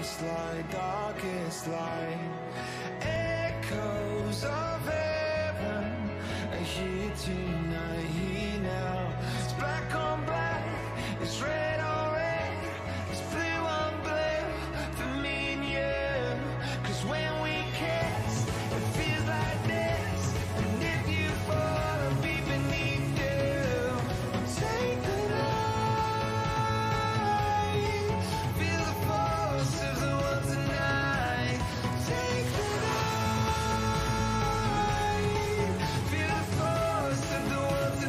most light, darkest light, echoes of heaven are here tonight, here now. It's black on black, it's red on red, it's blue on blue for me and you. Cause when we kiss, it feels like this, and if you fall, I'll be beneath you. Take the night, feel the force of the one tonight. Take the night, feel the force of the one tonight. Take the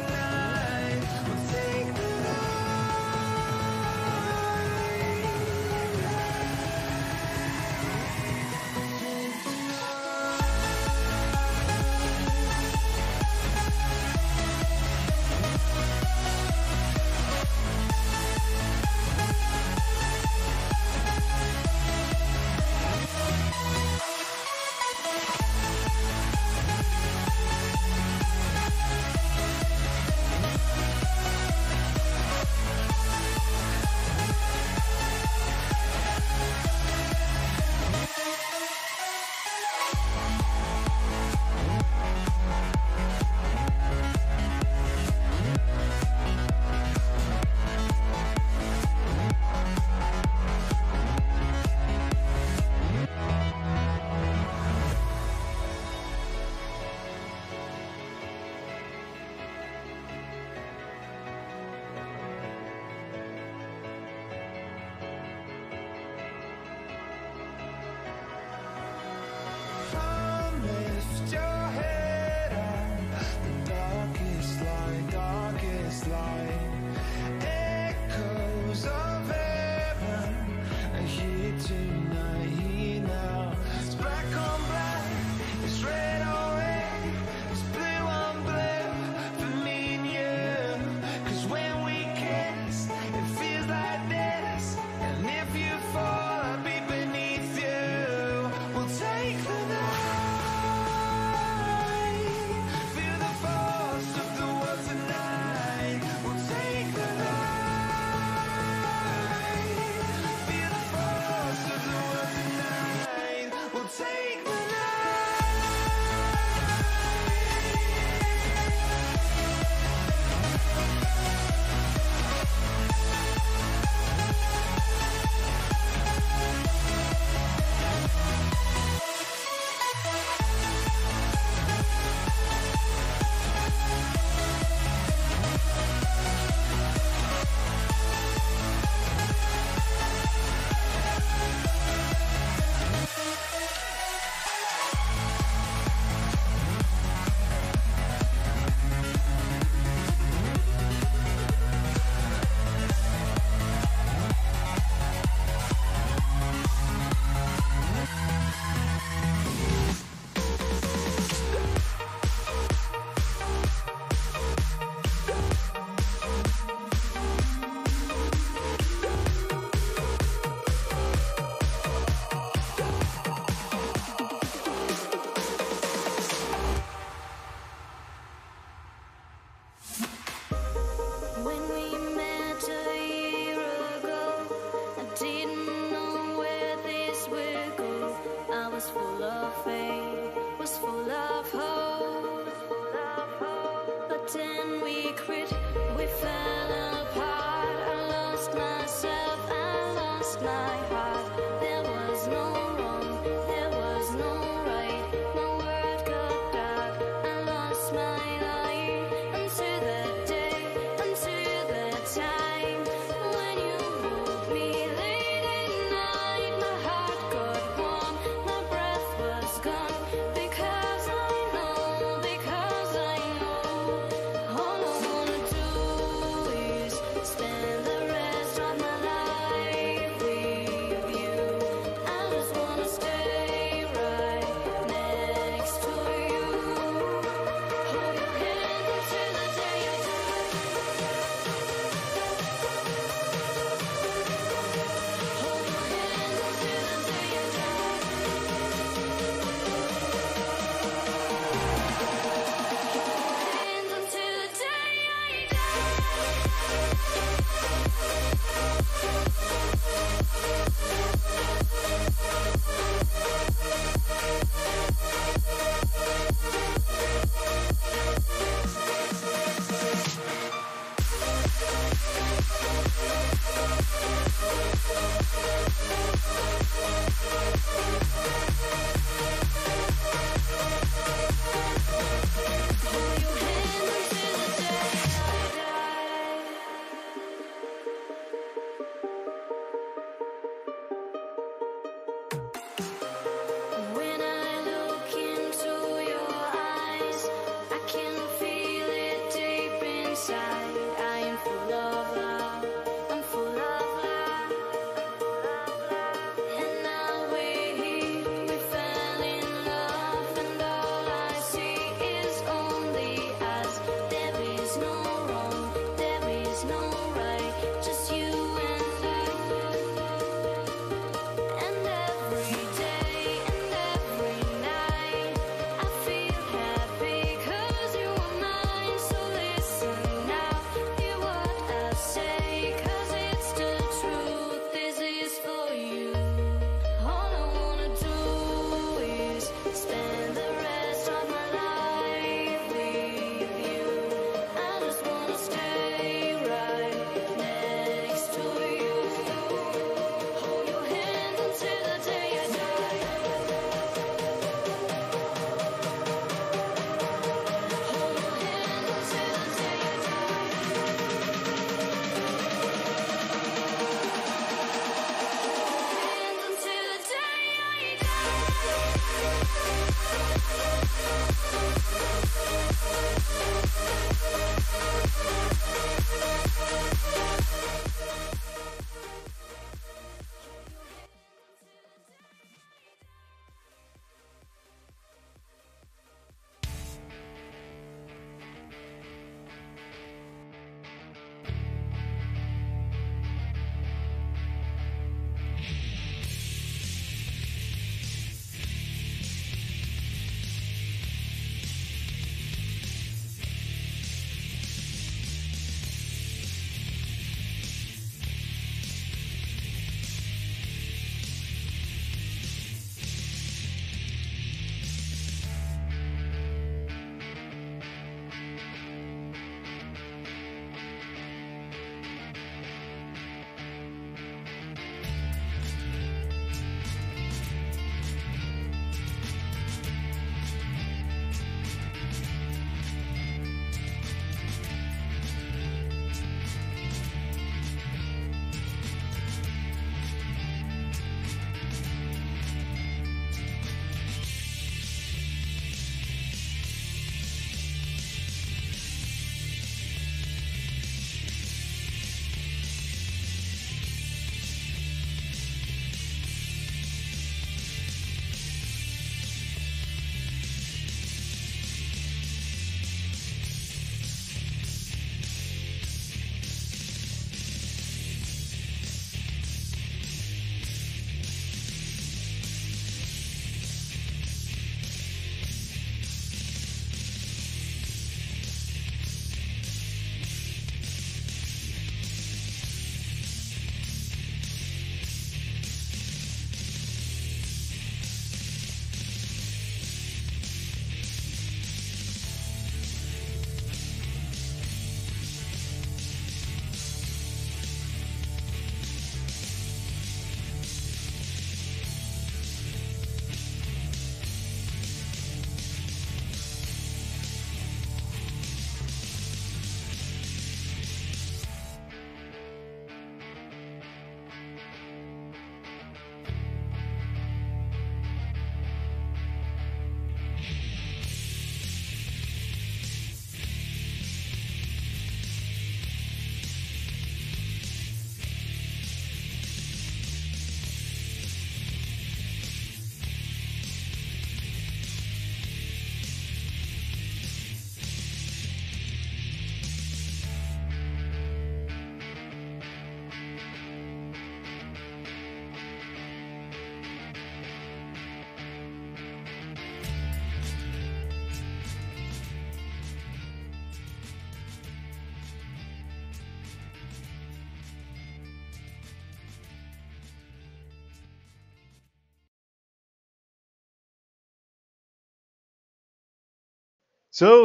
So,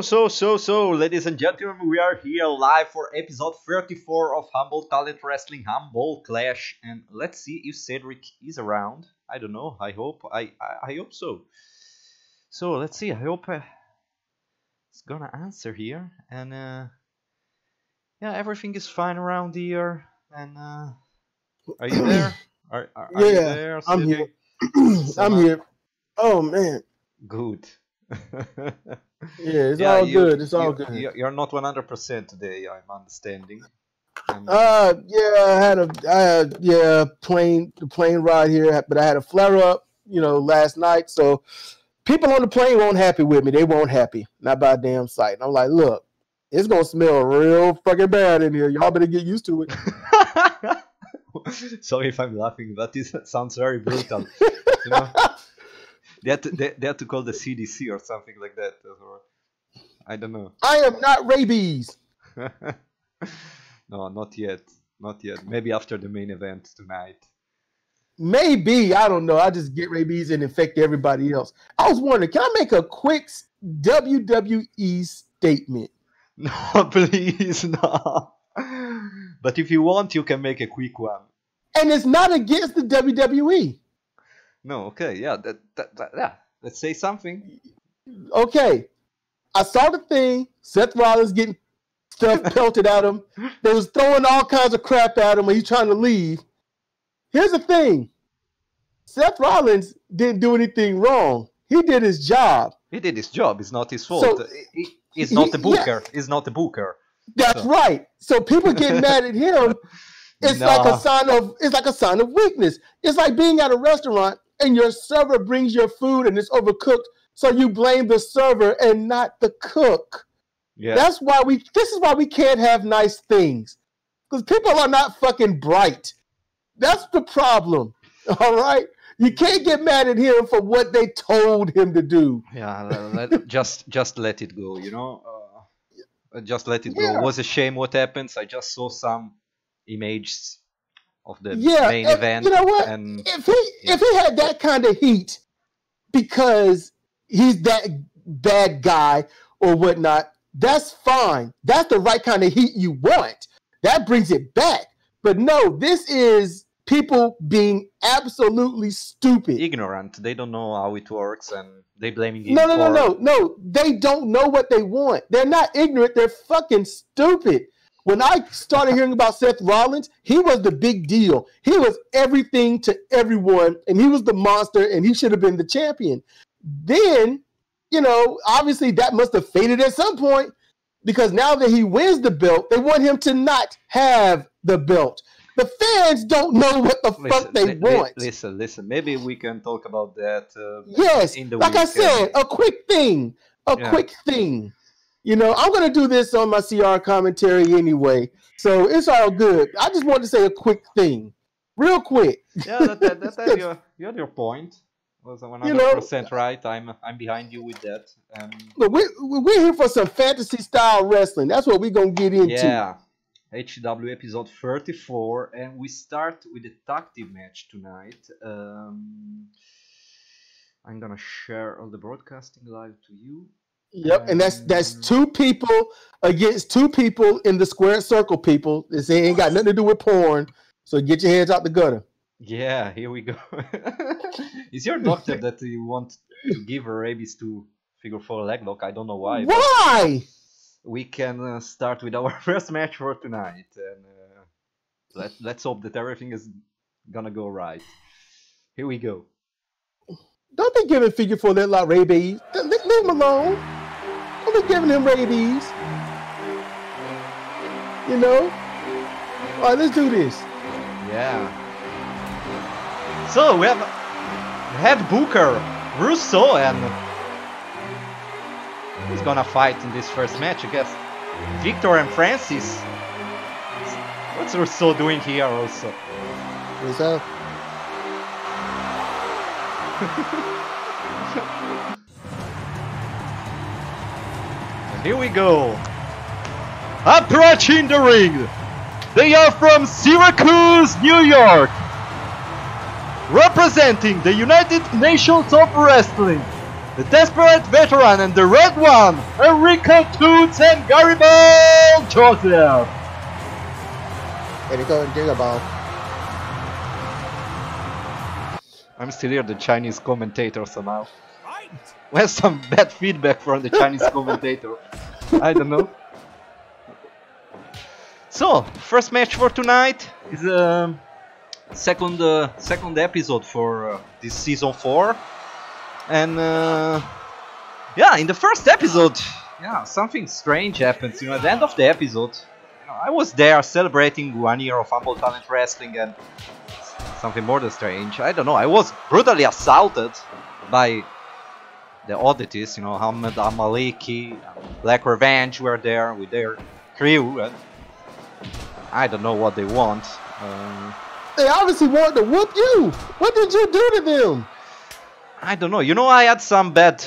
ladies and gentlemen, we are here live for episode 34 of Humble Talent Wrestling Humble Clash, and let's see if Cedric is around. I don't know. I hope. I hope so. So let's see. I hope it's gonna answer here, and yeah, everything is fine around here. And are you there? Are yeah, you there, Cedric? I'm here. I'm here. Oh man. Good. Yeah, it's all good. You're not 100% today, I'm understanding. I had a plane ride here, but I had a flare up, you know, last night. So people on the plane weren't happy with me. They weren't happy, not by a damn sight. And I'm like, look, it's gonna smell real fucking bad in here. Y'all better get used to it. Sorry if I'm laughing, but this sounds very brutal. You know? They had to call the CDC or something like that. I don't know. I am not rabies. No, not yet. Not yet. Maybe after the main event tonight. Maybe. I don't know. I just get rabies and infect everybody else. I was wondering, can I make a quick WWE statement? No, please, no. But if you want, you can make a quick one. And it's not against the WWE. No, okay, yeah, yeah. Let's say something. Okay, I saw the thing. Seth Rollins getting stuff pelted at him. They was throwing all kinds of crap at him when he's trying to leave. Here's the thing: Seth Rollins didn't do anything wrong. He did his job. He did his job. It's not his fault. So, it's not the booker. Yeah. It's not the booker. That's so. Right. So people get mad at him. It's like a sign of weakness. It's like being at a restaurant. And your server brings your food and it's overcooked, so you blame the server and not the cook. Yeah. That's why this is why we can't have nice things. Because people are not fucking bright. That's the problem. All right? You can't get mad at him for what they told him to do. Yeah, just let it go, you know? Just let it go. It was a shame what happens. I just saw some images of the main event. You know what? And if he had that kind of heat because he's that bad guy or whatnot, that's fine. That's the right kind of heat you want. That brings it back. But no, this is people being absolutely stupid. Ignorant. They don't know how it works and they blaming him. No. They don't know what they want. They're not ignorant. They're fucking stupid. When I started hearing about Seth Rollins, he was the big deal. He was everything to everyone, and he was the monster, and he should have been the champion. Then, you know, obviously that must have faded at some point because now that he wins the belt, they want him to not have the belt. The fans don't know what the fuck they want. Listen, maybe we can talk about that in the week. Yes, like I said, a quick thing, a quick thing. You know, I'm going to do this on my CR commentary anyway, so it's all good. I just wanted to say a quick thing, real quick. Yeah, that's your point. Was 100% right. I'm behind you with that. Look, we're here for some fantasy-style wrestling. That's what we're going to get into. Yeah, HW episode 34, and we start with a tag team match tonight. I'm going to share all the broadcasting live to you. Yep, and that's two people against two people in the square circle, people. This ain't got nothing to do with porn, so get your hands out the gutter. Yeah, here we go. Is your doctor that you want to give her rabies to figure 4 leg lock? I don't know why. Why? We can start with our first match for tonight, and let's hope that everything is gonna go right. Here we go. Don't be giving figure 4 leg lock rabies. Leave him alone. Don't be giving him rabies. You know? All right, let's do this. Yeah. So we have head booker, Rousseau, and he's gonna fight in this first match, I guess. Viktor and Francis. What's Rousseau doing here also? What's up? Here we go. Approaching the ring. They are from Syracuse, New York. Representing the United Nations of Wrestling. the Desperate Veteran and the Red One, Enrico Toots and Garibald Joseph. Enrico and Garibald. I'm still here, the Chinese commentator somehow. We have some bad feedback from the Chinese commentator. I don't know. So, first match for tonight is a second episode for this season 4. And yeah, in the first episode, yeah, something strange happens. You know, at the end of the episode, you know, I was there celebrating 1 year of Humble Talent Wrestling, and something more than strange. I don't know. I was brutally assaulted by the oddities. You know, Hamid Maliki, Black Revenge were there with their crew, and I don't know what they want. They obviously want to whoop you. What did you do to them? I don't know. You know, I had some bad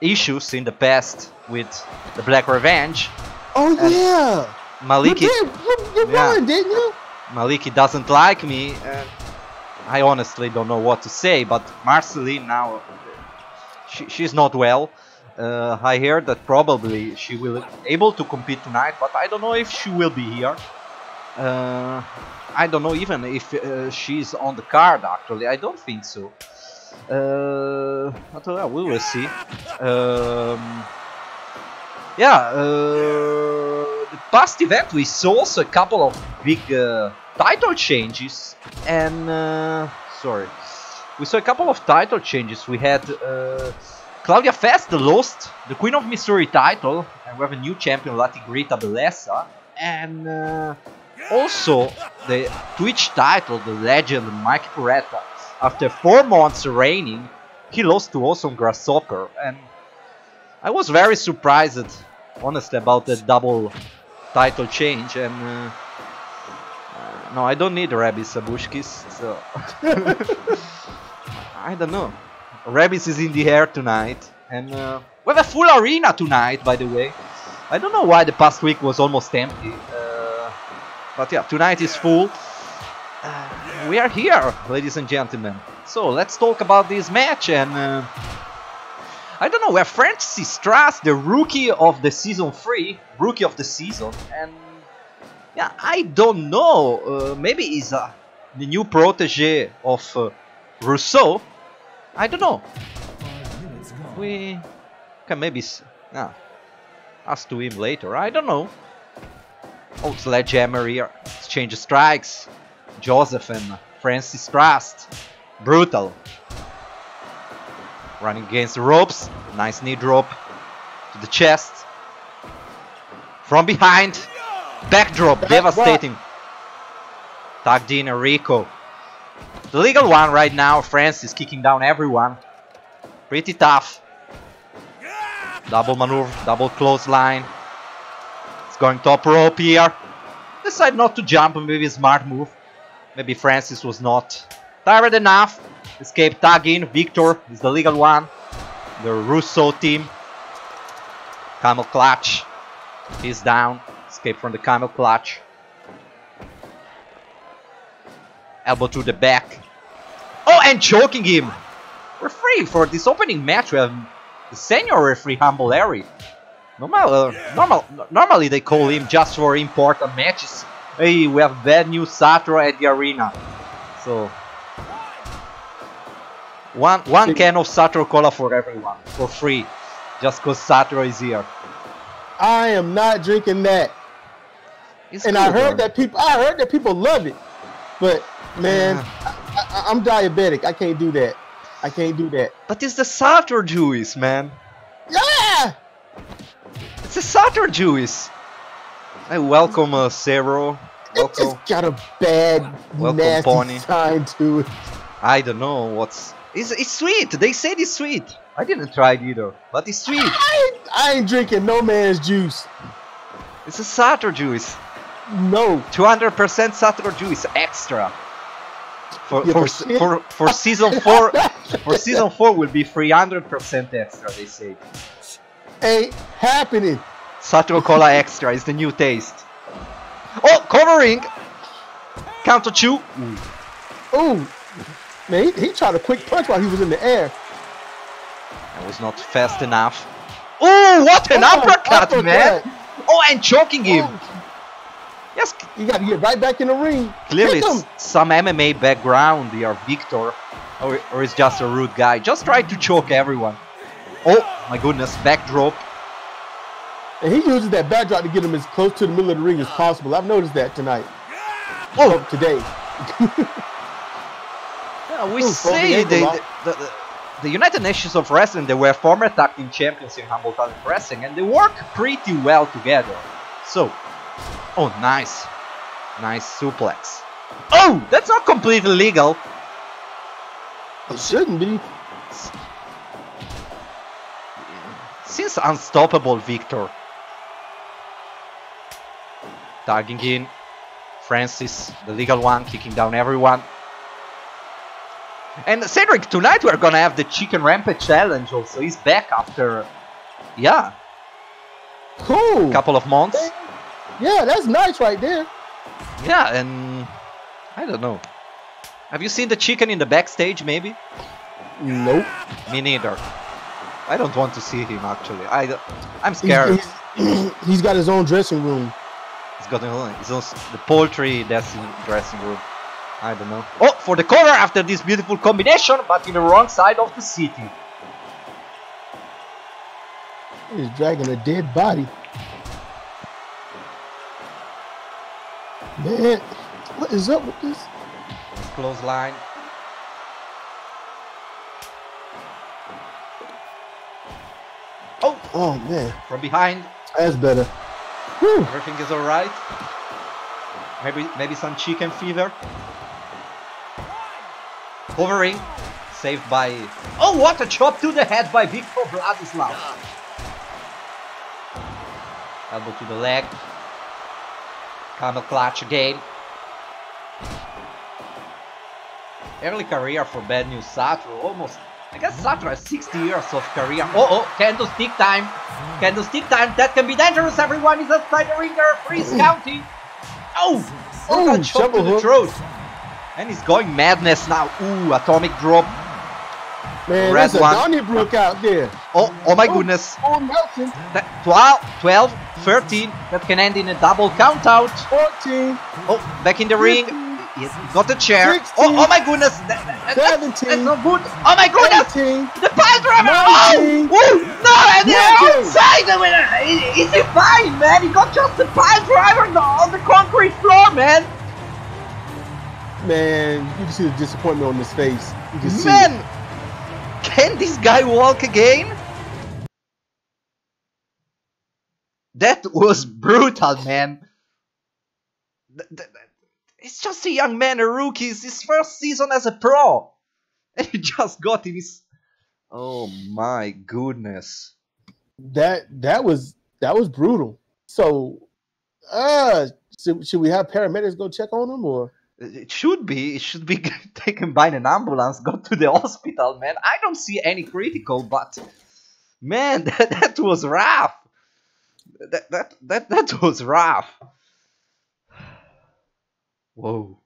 issues in the past with the Black Revenge. Oh yeah, Maliki. You yeah. Won, didn't you? Maliki doesn't like me, and I honestly don't know what to say. But Marceline now, she's not well. I heard that probably she will able to compete tonight, but I don't know if she will be here. I don't know even if she's on the card. Actually, I don't think so. I don't know, we will see. Yeah, the past event we saw also a couple of big title changes, and we saw a couple of title changes. We had Claudia Fest lost the Queen of Missouri title, and we have a new champion, Latigrita Belessa, and also the Twitch title, the legend Mike Peretta. After 4 months reigning, he lost to Awesome Grasshopper, and I was very surprised, honestly, about that double title change. And no, I don't need Rebis Abushkis, so I don't know. Rebis is in the air tonight, and we have a full arena tonight, by the way. I don't know why the past week was almost empty, but yeah, tonight is full. We are here, ladies and gentlemen. So let's talk about this match. And I don't know, we have Francis Trust, the rookie of the season 3, rookie of the season, and yeah, I don't know. Maybe he's the new protege of Rousseau. I don't know. We can maybe ask to him later. I don't know. Oh, Sledgehammer here, exchange strikes. Joseph and Francis Trust, brutal. Running against the ropes, nice knee drop to the chest. From behind, backdrop, devastating. Tugged in Rico. The legal one right now, Francis kicking down everyone. Pretty tough. Double maneuver, double clothesline. It's going top rope here. Decide not to jump, maybe a smart move. Maybe Francis was not tired enough. Escape tag in. Viktor is the legal one. The Rousseau team. Camel clutch. He's down. Escape from the camel clutch. Elbow to the back. Oh, and choking him. Referee for this opening match. We have the senior referee, Humble Larry. Normally they call him just for important matches. Hey, we have bad news, Satoru at the arena. So one can of Satoru Cola for everyone, for free, just cause Satoru is here. I am not drinking that. It's and cool, I heard that people, love it, but man, I'm diabetic. I can't do that. I can't do that. But it's the Satoru juice, man. Yeah, it's the Satoru juice. I welcome Zero. It just got a bad, nasty Pony. Time to it. I don't know what's... It's sweet! They said it's sweet! I didn't try it either, but it's sweet! I ain't drinking no man's juice! It's a Satoru juice! No! 200% Satoru juice extra! For season 4... for season 4 will be 300% extra, they say. Ain't happening! Satoru Cola Extra is the new taste. Oh, covering! Counter chew. Ooh, man, he tried a quick punch while he was in the air. and was not fast enough. Oh, what an uppercut, man! Oh, and choking him. Yes, you got to get right back in the ring. Clearly, some MMA background here, Viktor, or is just a rude guy. Just try to choke everyone. Oh my goodness, backdrop. And he uses that backdrop to get him as close to the middle of the ring as possible. I've noticed that tonight. Oh, today. Yeah, we see the United Nations of Wrestling, they were former tag team champions in Humble Talent Wrestling, and they work pretty well together. So, oh, nice. Nice suplex. Oh, that's not completely legal. It shouldn't be. Seems unstoppable, Viktor. Tagging in. Francis, the legal one, kicking down everyone. And Cedric, tonight we're gonna have the Chicken Rampage Challenge also. He's back after, yeah, cool, couple of months. Yeah, that's nice right there. Yeah, and I don't know. Have you seen the chicken in the backstage, maybe? Nope. Me neither. I don't want to see him, actually. I'm scared. He's got his own dressing room. He's got his own, the poultry dressing room. I don't know. Oh, for the cover after this beautiful combination, but in the wrong side of the city. He's dragging a dead body. Man, what is up with this? Clothesline. Oh! Oh, man. From behind. That's better. Whew. Everything is alright. Maybe some chicken fever. Covering, saved by... Oh, what a chop to the head by Viktor Vladislav. Elbow to the leg. Camel clutch again. Early career for Bad News Satoru, almost... I guess Satoru has 60 years of career. Uh-oh, candlestick time. Candlestick time, that can be dangerous. Everyone is outside the ring, there are freeze counting. Oh, what a chop to the throat. And he's going madness now. Ooh, atomic drop. Man, there's a Donnybrook out there. Oh my goodness. Oh, Nelson. 12, 13. That can end in a double count out. 14. Oh, back in the 15, ring. Yes, got a chair. 16, oh my goodness. That's not good. Oh my goodness. 18, the pile driver. 19, oh, no, and they're outside. Is he fine, man? He got just the pile driver on the concrete floor, man. Man, you can see the disappointment on his face. You can see. Man, can this guy walk again? That was brutal, man. It's just a young man, a rookie. It's his first season as a pro. And he just got him. Oh my goodness. That was brutal. So, should we have paramedics go check on him, or? It should be taken by an ambulance, got to the hospital, man. I don't see any critical, but man, that was rough. That was rough. Whoa.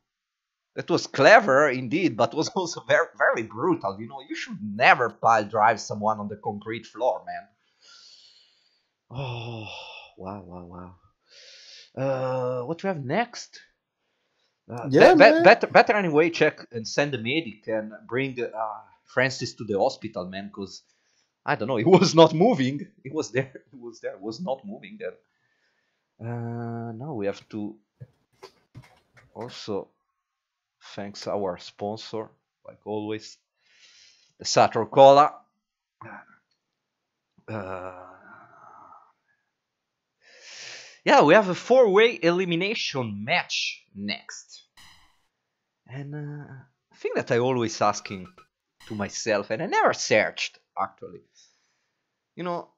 That was clever indeed, but was also very, very brutal. You know, you should never pile drive someone on the concrete floor, man. Oh, wow. What do we have next? Yeah, better anyway, check and send the medic and bring Francis to the hospital, man, because I don't know, he was not moving. He was there, was not moving then. Now we have to also thanks our sponsor, like always, the Satoru Cola. Yeah, we have a four-way elimination match next. And I think that I always asking to myself, and I never searched, actually. You know,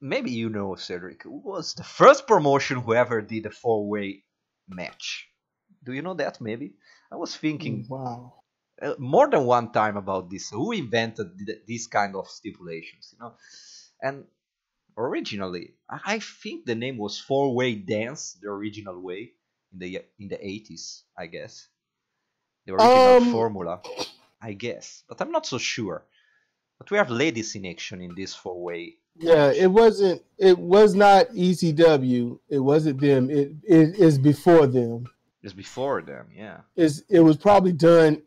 maybe you know, Cedric, who was the first promotion who ever did a four-way match? Do you know that, maybe? I was thinking more than one time about this. Who invented these kind of stipulations, you know? And... originally, I think the name was Four-Way Dance, the original way, in the 80s, I guess. The original formula, I guess. But I'm not so sure. But we have ladies in action in this four-way. Yeah, it was not ECW. It wasn't them. It is before them. It's before them, yeah. It was probably done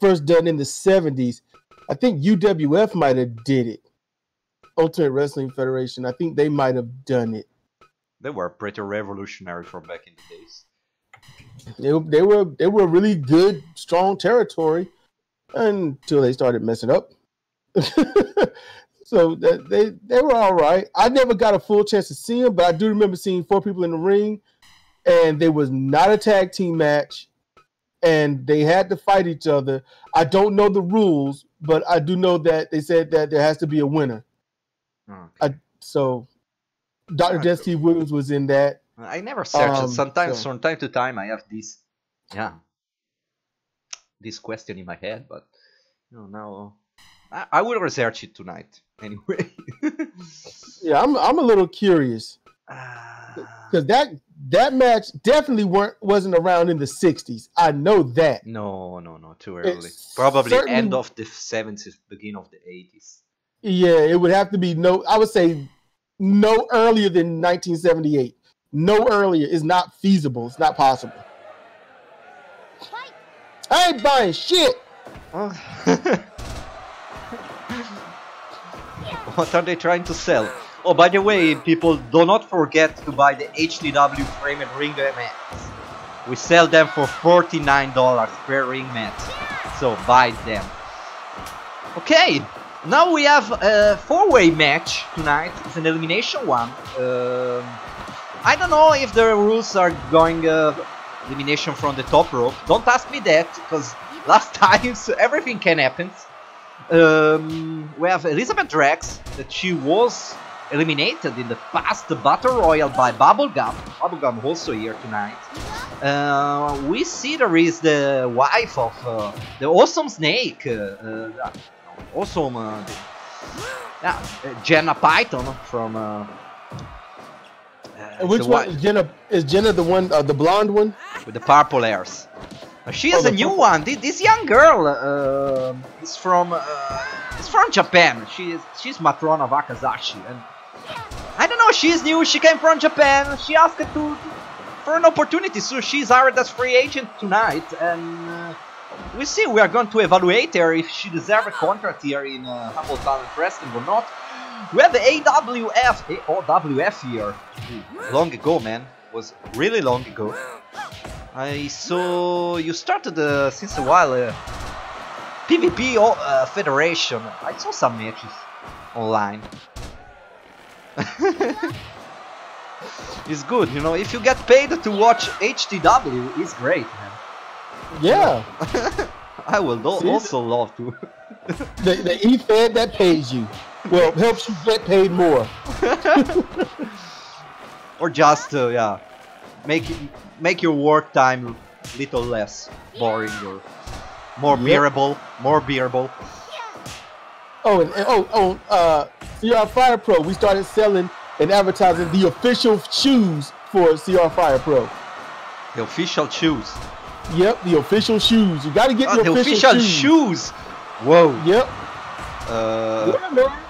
first done in the 70s. I think UWF might have did it. Ultimate Wrestling Federation. I think they might have done it. They were pretty revolutionary from back in the days. They were really good, strong territory until they started messing up. So they were all right. I never got a full chance to see them, but I do remember seeing four people in the ring, and they was not a tag team match, and they had to fight each other. I don't know the rules, but I do know that they said that there has to be a winner. Okay. So Dr. Jesse Williams was in that. I never searched. Sometimes, so. From time to time, I have this, this question in my head, but you know, now I will research it tonight anyway. Yeah, I'm a little curious because that match definitely wasn't around in the 60s. I know that. No, too early. It's probably end of the 70s, beginning of the 80s. Yeah, it would have to be I would say no earlier than 1978. No earlier is not feasible. It's not possible. Fight. I ain't buying shit. What are they trying to sell? Oh, by the way, people, do not forget to buy the HTW frame and ring mats. We sell them for $49 per ring mat. So buy them. Okay. Now we have a four-way match tonight. It's an elimination one. I don't know if the rules are going elimination from the top rope. Don't ask me that, because last time so everything can happen. We have Elizabeth Drax, that she was eliminated in the past Battle Royal by Bubblegum. Bubblegum also here tonight. We see there is the wife of the Awesome Snake. Jenna Python from... which one is Jenna? Is Jenna the one, the blonde one? With the purple hairs. She is a new one. This young girl is from Japan. She's Matrona of Akazashi, and I don't know. She's new. She came from Japan. She asked for an opportunity, so she's hired as free agent tonight, and we see. We are going to evaluate her if she deserves a contract here in Humble Talent Wrestling or not. We have the AWF here. Long ago, man. It was really long ago. I saw you started since a while PvP Federation. I saw some matches online. It's good, you know. If you get paid to watch HTW, it's great, man. Yeah. I will also love to. the e-fed that pays you. Well, helps you get paid more. Or just, make your work time little less boring or more bearable. More bearable. CR Fire Pro. We started selling and advertising the official shoes for CR Fire Pro. The official shoes. Yep, the official shoes. You gotta get the official shoes. Whoa. Yep. Man.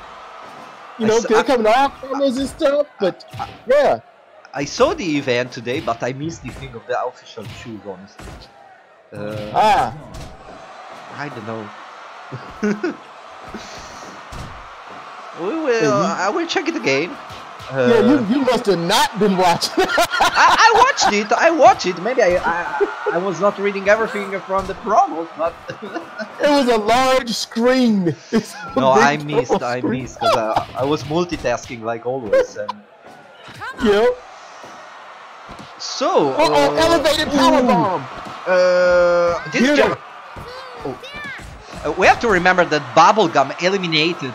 You know, they're coming off cameras and stuff, but yeah. I saw the event today, but I missed the thing of the official shoes, honestly. I don't know. I will check it again. You must have not been watching. I watched it. Maybe I was not reading everything from the promos, but it was a large screen. No, I missed because I was multitasking like always. And... Yep. So elevated power bomb. We have to remember that Bubblegum eliminated.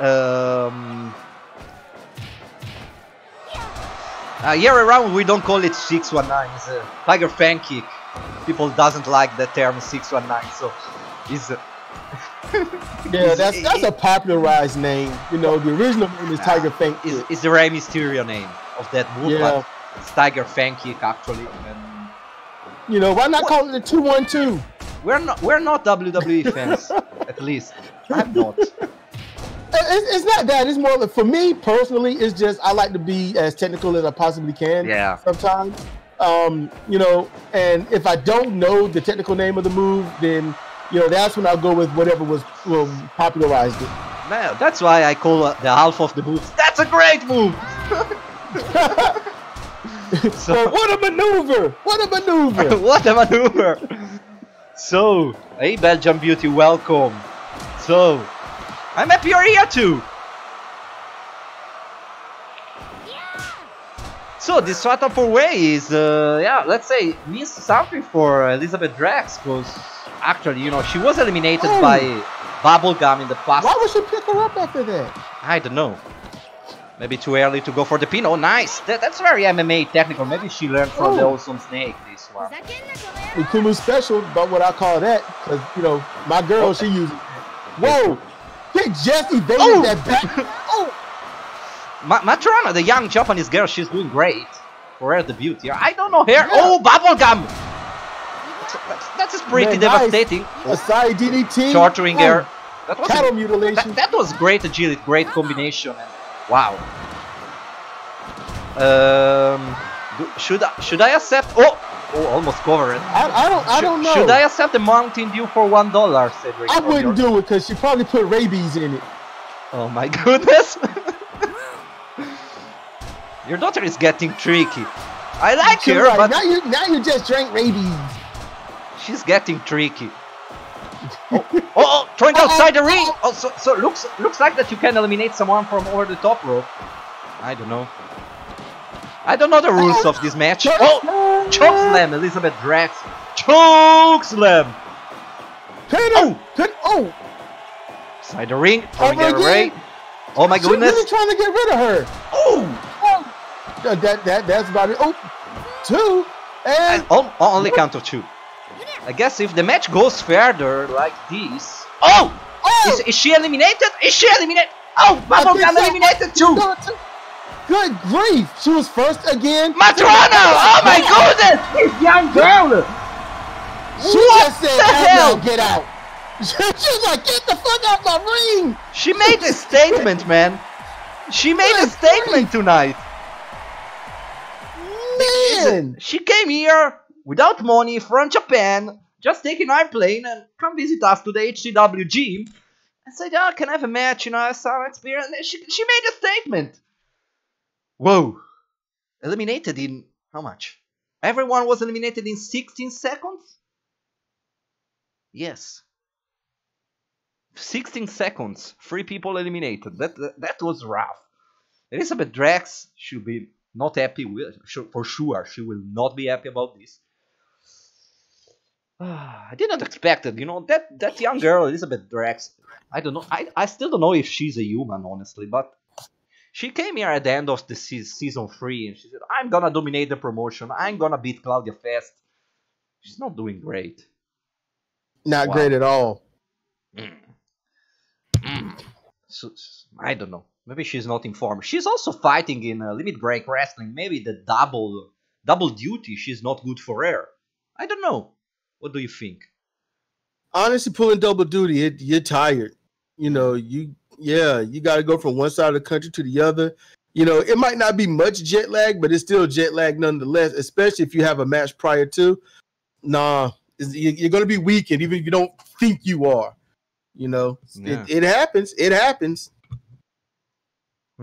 Year around we don't call it 619, it's a Tiger Fan Kick. People doesn't like the term 619, so it's that's a popularized name. You know, the original name is Tiger Fan Kick. It's the Rey Mysterio name of that movement. Yeah. It's Tiger Fan Kick actually. And You know, why not call it a 2-1-2? We're not WWE fans, at least I'm not. It's not that. It's more like, for me personally, it's just I like to be as technical as I possibly can. Yeah. Sometimes, you know, and if I don't know the technical name of the move, then you know that's when I'll go with whatever was popularized it. Man, that's why I call the half of the moves. That's a great move. So what a maneuver! What a maneuver! What a maneuver! So, hey, Belgian beauty, welcome. So. I'm happy you're here too! Yeah. So this sort of way is, yeah, let's say, means something for Elizabeth Drax, because actually, you know, she was eliminated by Bubblegum in the past. Why would she pick her up after that? I don't know. Maybe too early to go for the pin. Oh, nice! That's very MMA technical. Maybe she learned from the Awesome Snake, this one. Ukumu special, but what I call that, because, you know, my girl, she uses. Whoa! They just evaded that back. Maturana, the young Japanese girl, she's doing great. For her debut here. I don't know her. Yeah. Oh, Bubblegum! That is pretty devastating. A side DDT. Torturing her. That was cattle mutilation. That was great agility, great combination. And wow. Should I accept? Oh, almost covered. I don't know. Should I accept the Mountain Dew for $1, Cedric? I wouldn't do it because she probably put rabies in it. Oh my goodness! Your daughter is getting tricky. I like her, right, but now you just drank rabies. She's getting tricky. Trying outside the ring. Oh, so looks like that you can eliminate someone from over the top rope. I don't know. I don't know the rules of this match. Chokeslam, Elizabeth Drax. Chokeslam! Side the ring, trying to get away. Oh my goodness! She's really trying to get rid of her. That's about it. Two and only count of two. I guess if the match goes further like this. Is she eliminated? Is she eliminated? Oh, Bubble got eliminated too. Good grief! She was first again. Maturana! Oh my goodness! This young girl! She just said, "Hell, get out!" She's like, "Get the fuck out my ring!" She made a statement, man. She made a statement tonight. Man, she came here without money from Japan, just taking our plane and come visit us to the HCW gym. And said, "Oh, can I have a match? You know, I have some experience." She made a statement. Whoa! Eliminated in how much? Everyone was eliminated in 16 seconds? Yes. 16 seconds. 3 people eliminated. That was rough. Elizabeth Drax should be not happy with for sure. She will not be happy about this. I did not expect it. You know, that young girl, Elizabeth Drax, I don't know. I still don't know if she's a human, honestly, but she came here at the end of the season 3 and she said, "I'm gonna dominate the promotion. I'm gonna beat Claudia Fest." She's not doing great. Not great at all. So, I don't know. Maybe she's not informed. She's also fighting in Limit Break Wrestling. Maybe the double duty. She's not good for her. I don't know. What do you think? Honestly, pulling double duty, you're tired. You know, yeah, you got to go from one side of the country to the other. You know, it might not be much jet lag, but it's still jet lag nonetheless, especially if you have a match prior to. Nah, you're going to be weakened, even if you don't think you are. You know, yeah. It happens. It happens.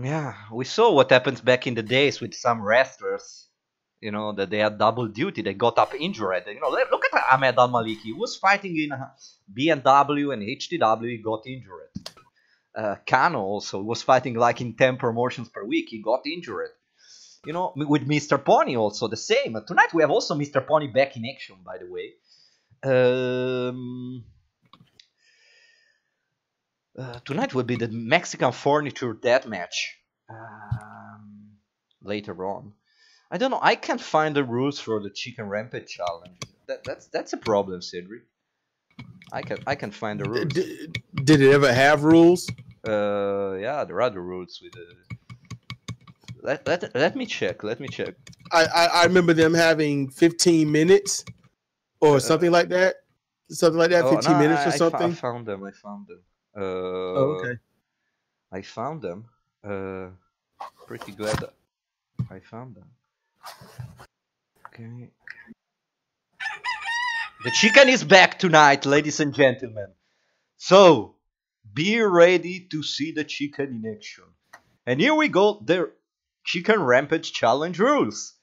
Yeah, we saw what happens back in the days with some wrestlers, you know, that they had double duty. They got up injured. You know, look at Hamid Maliki. He was fighting in BNW and HTW. He got injured. Kano also was fighting like in 10 promotions per week. He got injured. You know, with Mr. Pony also the same. Tonight we have also Mr. Pony back in action, by the way. Tonight will be the Mexican Furniture Deathmatch. Later on. I don't know. I can't find the rules for the Chicken Rampage Challenge. That's a problem, Cedric. I can find the rules. Did it ever have rules? Yeah, there are the rules with let me check. I remember them having 15 minutes or something like that. Something like that, 15 minutes or something? I found them, I found them. Pretty glad I found them. Okay. The chicken is back tonight, ladies and gentlemen. So, be ready to see the chicken in action. And here we go, the Chicken Rampage Challenge rules.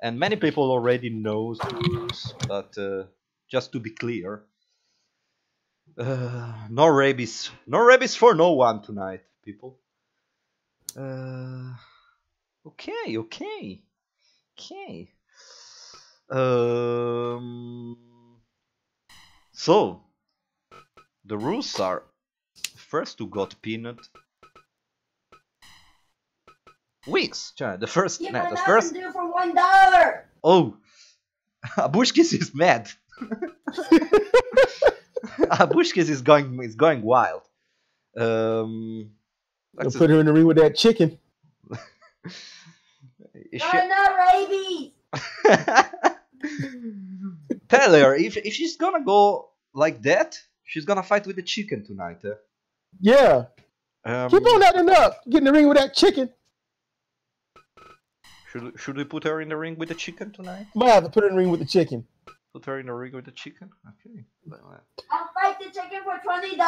And many people already know the rules, but... just to be clear, no rabies for no one tonight, people. Okay. So the rules are: first who got pinned wins. The first, the first. Do for $1. Oh, Abushkis is mad. Abushkis is going wild. Put her in the ring with that chicken. Tell her if she's gonna go like that, she's gonna fight with the chicken tonight. Yeah. Keep on acting up. Get in the ring with that chicken. Should we put her in the ring with the chicken tonight? Might have to put her in the ring with the chicken. Put her in a ring with the chicken? Okay. I'll fight the chicken for $20.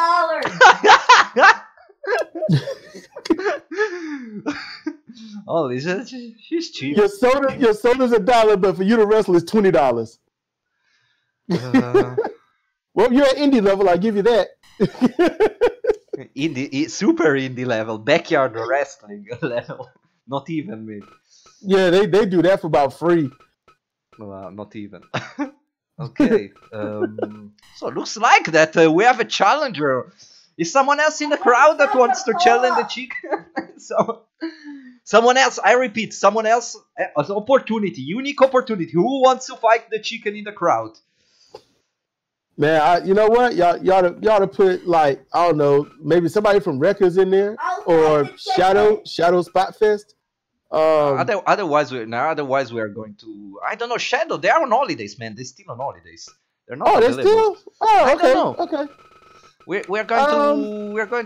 Oh, she's cheap. Your soda's $1, but for you to wrestle, it's $20. Well, you're at indie level, I'll give you that. Indie, super indie level, backyard wrestling level. Not even me. Yeah, they do that for about free. Well, not even. Okay, so it looks like that we have a challenger. Is someone else in the crowd that wants to challenge the chicken? So, someone else, I repeat, someone else, an opportunity, unique opportunity. Who wants to fight the chicken in the crowd? Man, you know what? Y'all to put, like, I don't know, maybe somebody from Records in there or Shadow Spotfest. Otherwise we are going to, I don't know, Shadow, they are on holidays, man. They're still on holidays. They're not available. Okay. We're going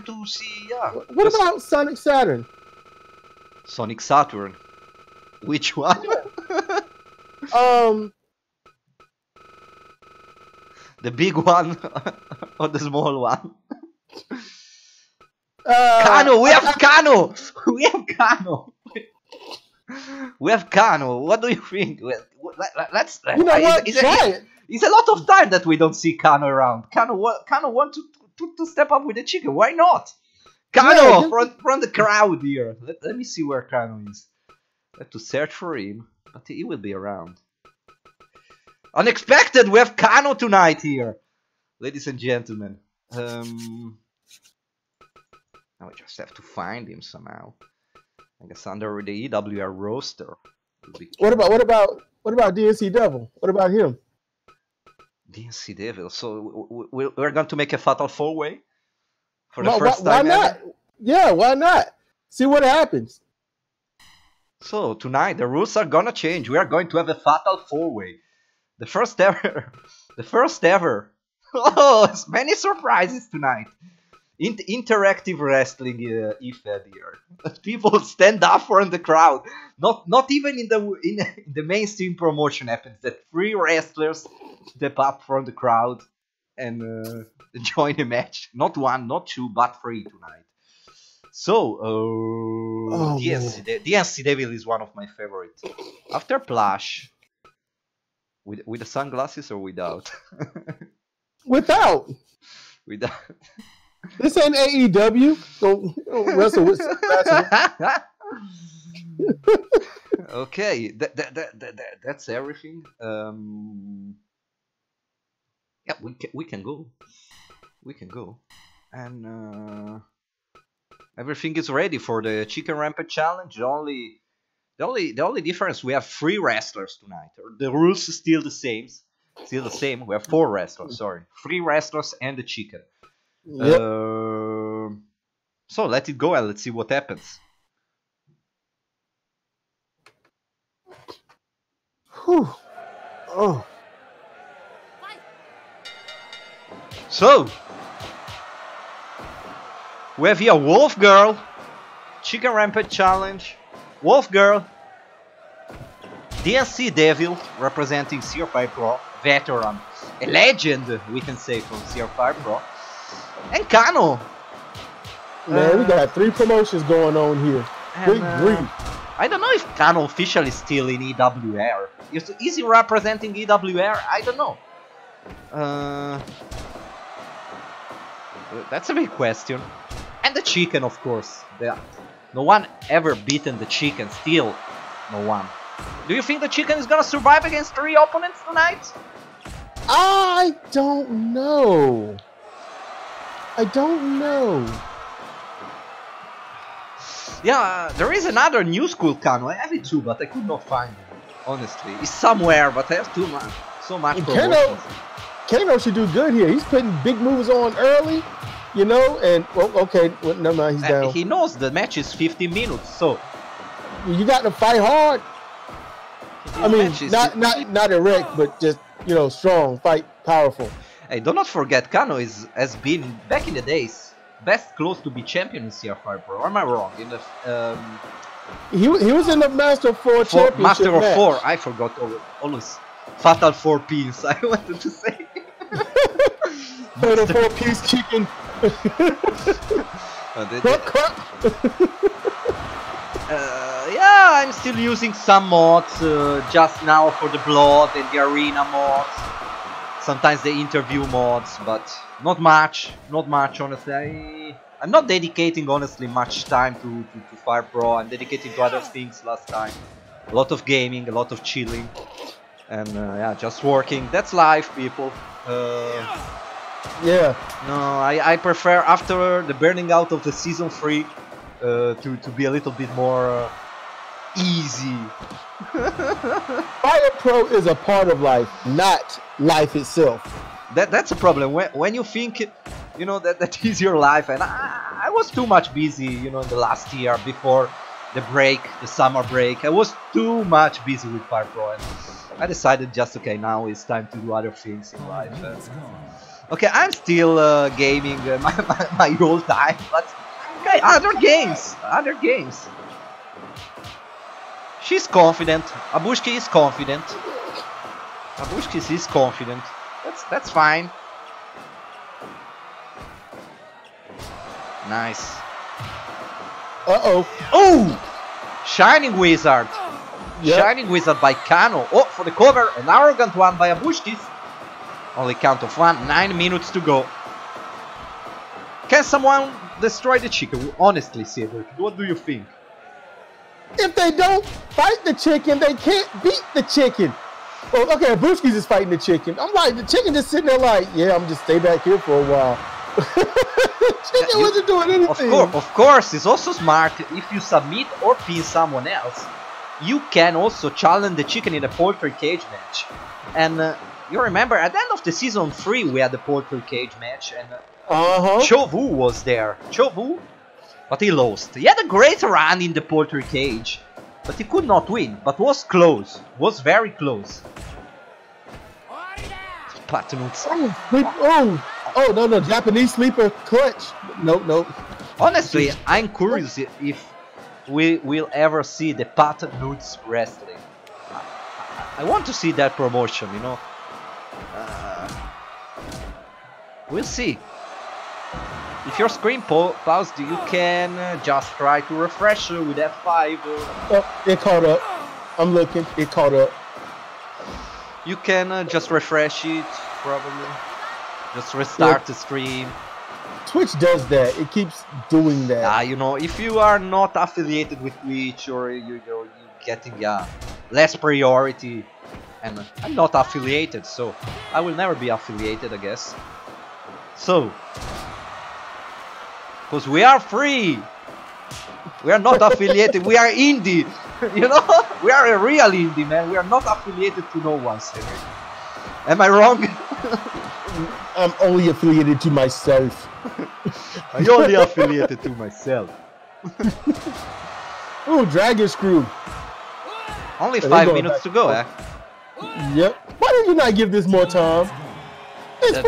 to see. What about Sonic Saturn? Sonic Saturn. Which one? The big one or the small one? Kano, we have Kano. We have Kano. What do you think? Let's. You know what? It's a lot of time that we don't see Kano around. Kano wants to step up with the chicken. Why not? Kano from the crowd here. Let me see where Kano is. I have to search for him, but he will be around. Unexpected. We have Kano tonight here, ladies and gentlemen. Now we just have to find him somehow. I guess under the EWR roster. What about DNC Devil? What about him? DNC Devil. So we're going to make a fatal four-way for the first time. Why not? Yeah, why not? See what happens. So tonight the rules are gonna change. We are going to have a fatal four-way. The first ever. The first ever. Oh, many surprises tonight. Interactive wrestling, if here people stand up for the crowd. Not even in the mainstream promotion happens that three wrestlers step up from the crowd and join the match. Not one, not two, but three tonight. So DNC Devil is one of my favorites. After Plush, with the sunglasses or without? Without. This ain't AEW, so wrestle with. Okay, that's everything. Yeah, we can go, and everything is ready for the Chicken Rampage Challenge. The only difference, we have three wrestlers tonight. The rules are still the same. We have four wrestlers. Sorry, three wrestlers and the chicken. Yep. So let it go and let's see what happens. Whew. Oh. So, we have here Wolf Girl, Chicken Rampage Challenge, Wolf Girl, DNC Devil representing CR Fire Pro, veteran, a legend we can say from CR Fire Pro, and Kano. Man, we got three promotions going on here. Big three. I don't know if Kano officially is still in EWR. Is he representing EWR? I don't know. That's a big question. And the chicken, of course. No one ever beaten the chicken, still no one. Do you think the chicken is gonna survive against three opponents tonight? I don't know. I don't know. Yeah, there is another new school Kano. I have it too, but I could not find it. Honestly, it's somewhere, but I have too much, so much. Kano should do good here. He's putting big moves on early, you know. And well, okay, well, never mind. He's down. He knows the match is 15 minutes, so you got to fight hard. I mean, not erect, but just, you know, strong, fight, powerful. Hey, do not forget, Kano has been back in the days best close to be champion in CR Fire Pro. Or am I wrong? In the he was in the Master 4 championship Master of match. 4. I forgot always. Fatal 4-piece, I wanted to say. Fatal 4-piece chicken. Yeah, I'm still using some mods just now for the blood and the arena mods. Sometimes the interview mods, but not much honestly. I'm not dedicating honestly much time to Fire Pro. I'm dedicating to other things last time. A lot of gaming, a lot of chilling, and yeah, just working. That's life, people. Yeah. No, I prefer after the burning out of the season 3 to be a little bit more easy. Fire Pro is a part of life, not life itself. That's a problem. When you think, you know, that is your life, and I was too much busy, you know, in the last year before the break, the summer break. I was too much busy with Fire Pro, and I decided just, okay, now it's time to do other things in life. Okay, I'm still gaming my whole time, but okay, other games. She's confident. Abushki is confident. Abushkis is confident. That's fine. Nice. Uh-oh. Oh! Shining Wizard. Yep. Shining Wizard by Kano. Oh, for the cover. An arrogant one by Abushkis. Only count of one. 9 minutes to go. Can someone destroy the chicken? Honestly, Cedric, what do you think? If they don't fight the chicken, they can't beat the chicken. Well, okay, Abushkis is fighting the chicken. I'm like, the chicken just sitting there like, yeah, I'm just stay back here for a while. Chicken wasn't doing anything. Of course, it's also smart. If you submit or pin someone else, you can also challenge the chicken in a poultry cage match. And you remember, at the end of the season 3, we had the poultry cage match, and Chovu was there. Chovu. But he lost. He had a great run in the poultry cage, but he could not win, but was close. Was very close. Platoons. Oh, no, Japanese sleeper clutch. Nope. Honestly, I'm curious if we will ever see the Platoons wrestling. I want to see that promotion, you know. We'll see. If your screen paused, you can just try to refresh with F5. Oh, it caught up. I'm looking. It caught up. You can just refresh it, probably. Just restart the stream. Twitch does that. It keeps doing that. Ah, you know, if you are not affiliated with Twitch, or you're getting less priority, and I'm not affiliated, so I will never be affiliated, I guess. So. Because we are free, we are not affiliated, we are indie, you know, we are a real indie, man, we are not affiliated to no one, Cedric. Am I wrong? I'm only affiliated to myself. I'm only affiliated to myself. Ooh, Dragon Screw. Only 5 minutes to go, eh? Yep. Why did you not give this more time?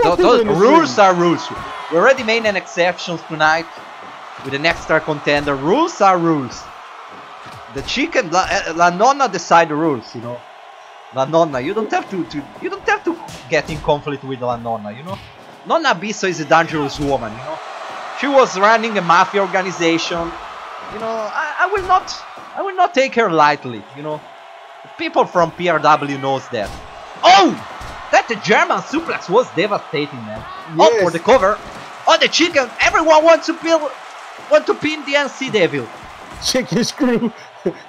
Those rules are rules. We already made an exception tonight with an extra contender. Rules are rules. The chicken, La Nonna decide the rules, you know. La Nonna, you don't have to get in conflict with La Nonna, you know. Nonna Bisso is a dangerous woman, you know. She was running a mafia organization. You know, I will not take her lightly, you know. People from PRW knows that. Oh! That the German suplex was devastating, man. Yes. Oh, for the cover. Oh, the chicken. Everyone wants to pin DNC Devil. Chicken screw.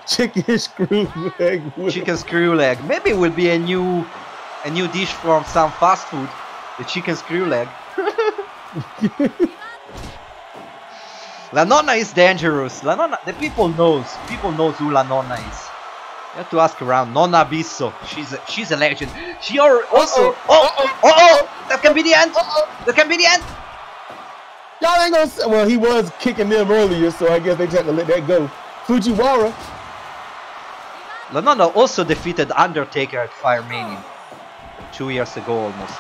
Chicken screw leg. Chicken screw leg. Maybe it will be a new dish from some fast food. The chicken screw leg. La Nonna is dangerous. La Nonna, the people knows who La Nonna is. You have to ask around. Nonna Bisso, she's a legend. She also that can be the end. That can be the end. Y'all ain't gonna. Well, he was kicking them earlier, so I guess they just had to let that go. Fujiwara. La Nonna also defeated Undertaker at Fire Mania 2 years ago, almost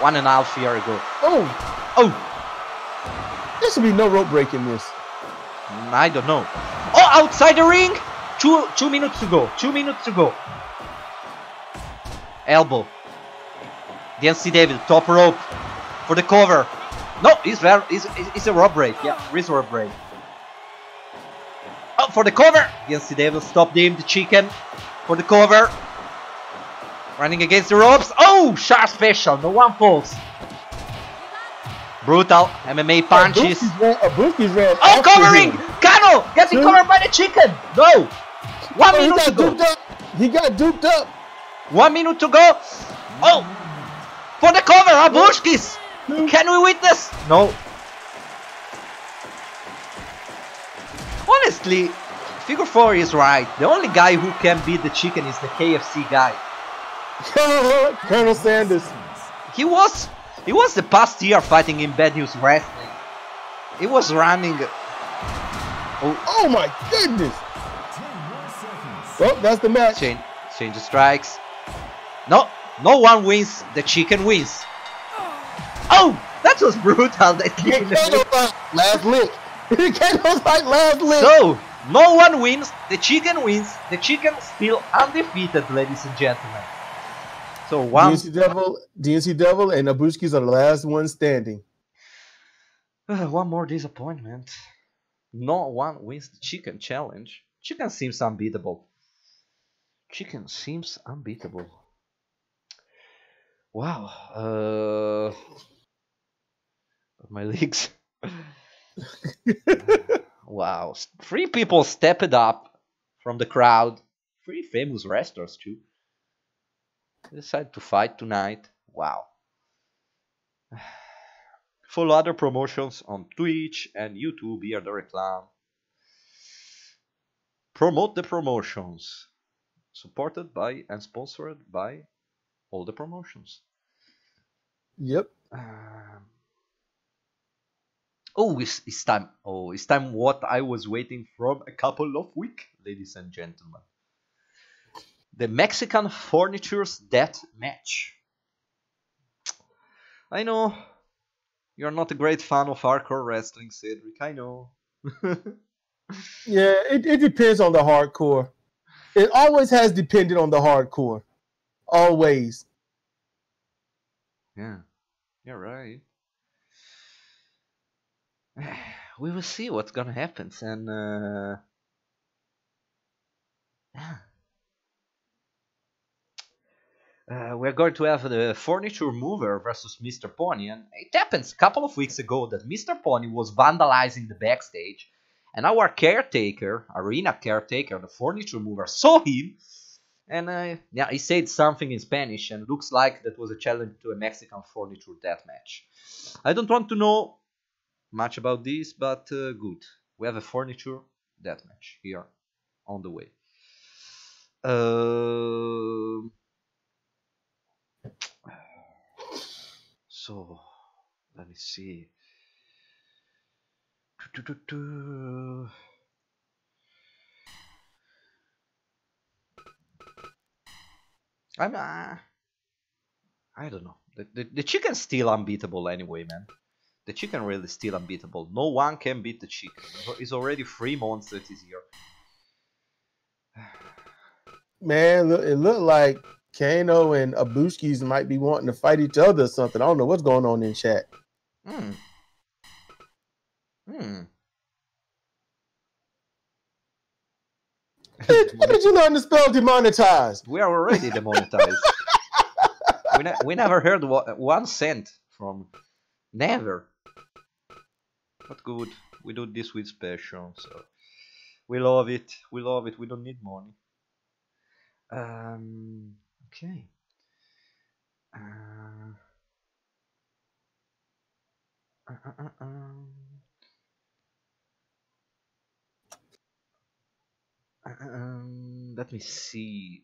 1.5 years ago. Oh, oh. There should be no rope break in this. I don't know. Oh, outside the ring! Two minutes to go. 2 minutes to go. Elbow. DNC Devil, top rope. For the cover. No, it's a rope break. Yeah, it's rope break. Oh, for the cover! DNC Devil stopped him, the chicken. For the cover. Running against the ropes. Oh, sharp special. No one falls. Brutal MMA punches. Abushkis ran oh, covering! Him. Kano getting covered by the chicken! No! 1 minute to go. He got duped up. 1 minute to go. Oh! For the cover, Abushkis! Can we witness? No. Honestly, Figure 4 is right. The only guy who can beat the chicken is the KFC guy. Colonel Sanders. He was the past year fighting in Bad News Wrestling. He was running. Oh my goodness! Oh, that's the match. Change the strikes. No, no one wins. The chicken wins. Oh, that was brutal. That last lick. Last lick. So no one wins. The chicken wins. The chicken still undefeated, ladies and gentlemen. So one DNC Devil and Abushkis are the last one standing. One more disappointment. No one wins the chicken challenge. Chicken seems unbeatable. Chicken seems unbeatable. Wow. My legs. Wow. 3 people stepped up from the crowd. 3 famous wrestlers too. Decide to fight tonight. Wow. Follow other promotions on Twitch and YouTube here at the Reclam. Promote the promotions. Supported by and sponsored by all the promotions. Yep. Oh, it's time. Oh, it's time what I was waiting from a couple of weeks, ladies and gentlemen. The Mexican Furniture's Death Match. I know you're not a great fan of hardcore wrestling, Cedric. I know. Yeah, it depends on the hardcore. It always has depended on the hardcore. Always. Yeah. You're right. We will see what's gonna happen. And yeah. We're going to have the Furniture Mover versus Mr. Pony, and it happens a couple of weeks ago that Mr. Pony was vandalizing the backstage, and our caretaker, arena caretaker, the Furniture Mover, saw him, and yeah, he said something in Spanish, and looks like that was a challenge to a Mexican Furniture Deathmatch. I don't want to know much about this, but good. We have a Furniture Deathmatch here on the way. So let me see. I don't know. The chicken's still unbeatable anyway, man. The chicken really still unbeatable. No one can beat the chicken. It's already 3 months that he's here. Man, it looked like Kano and Abushkis might be wanting to fight each other or something. I don't know what's going on in chat. Hmm. Hmm. How did you learn to spell demonetized? We are already demonetized. we never heard one cent from... Never. But good, we do this with passion, so we love it. We love it. We don't need money. Okay. Let me see.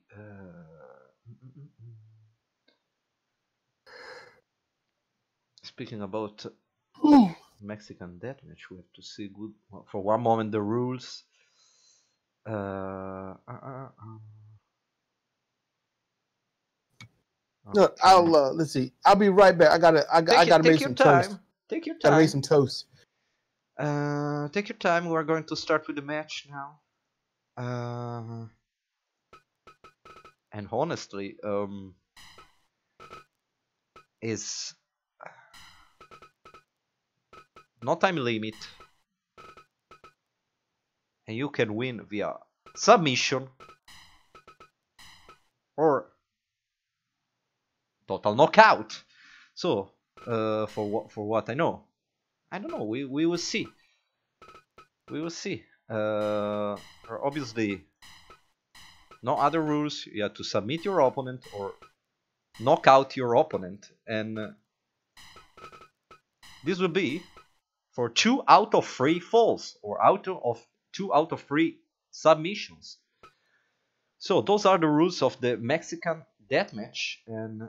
Speaking about Mexican deathmatch, we have to see good for one moment the rules. Okay. Look, I'll let's see. I'll be right back. I gotta make some toast. Take your time. Gotta make some toast. Take your time. We are going to start with the match now. And honestly, is no time limit, and you can win via submission or total knockout. So for what I know, I don't know. We will see. We will see. Obviously, no other rules. You have to submit your opponent or knock out your opponent, and this will be for 2 out of 3 falls, or two out of three submissions. So those are the rules of the Mexican deathmatch, and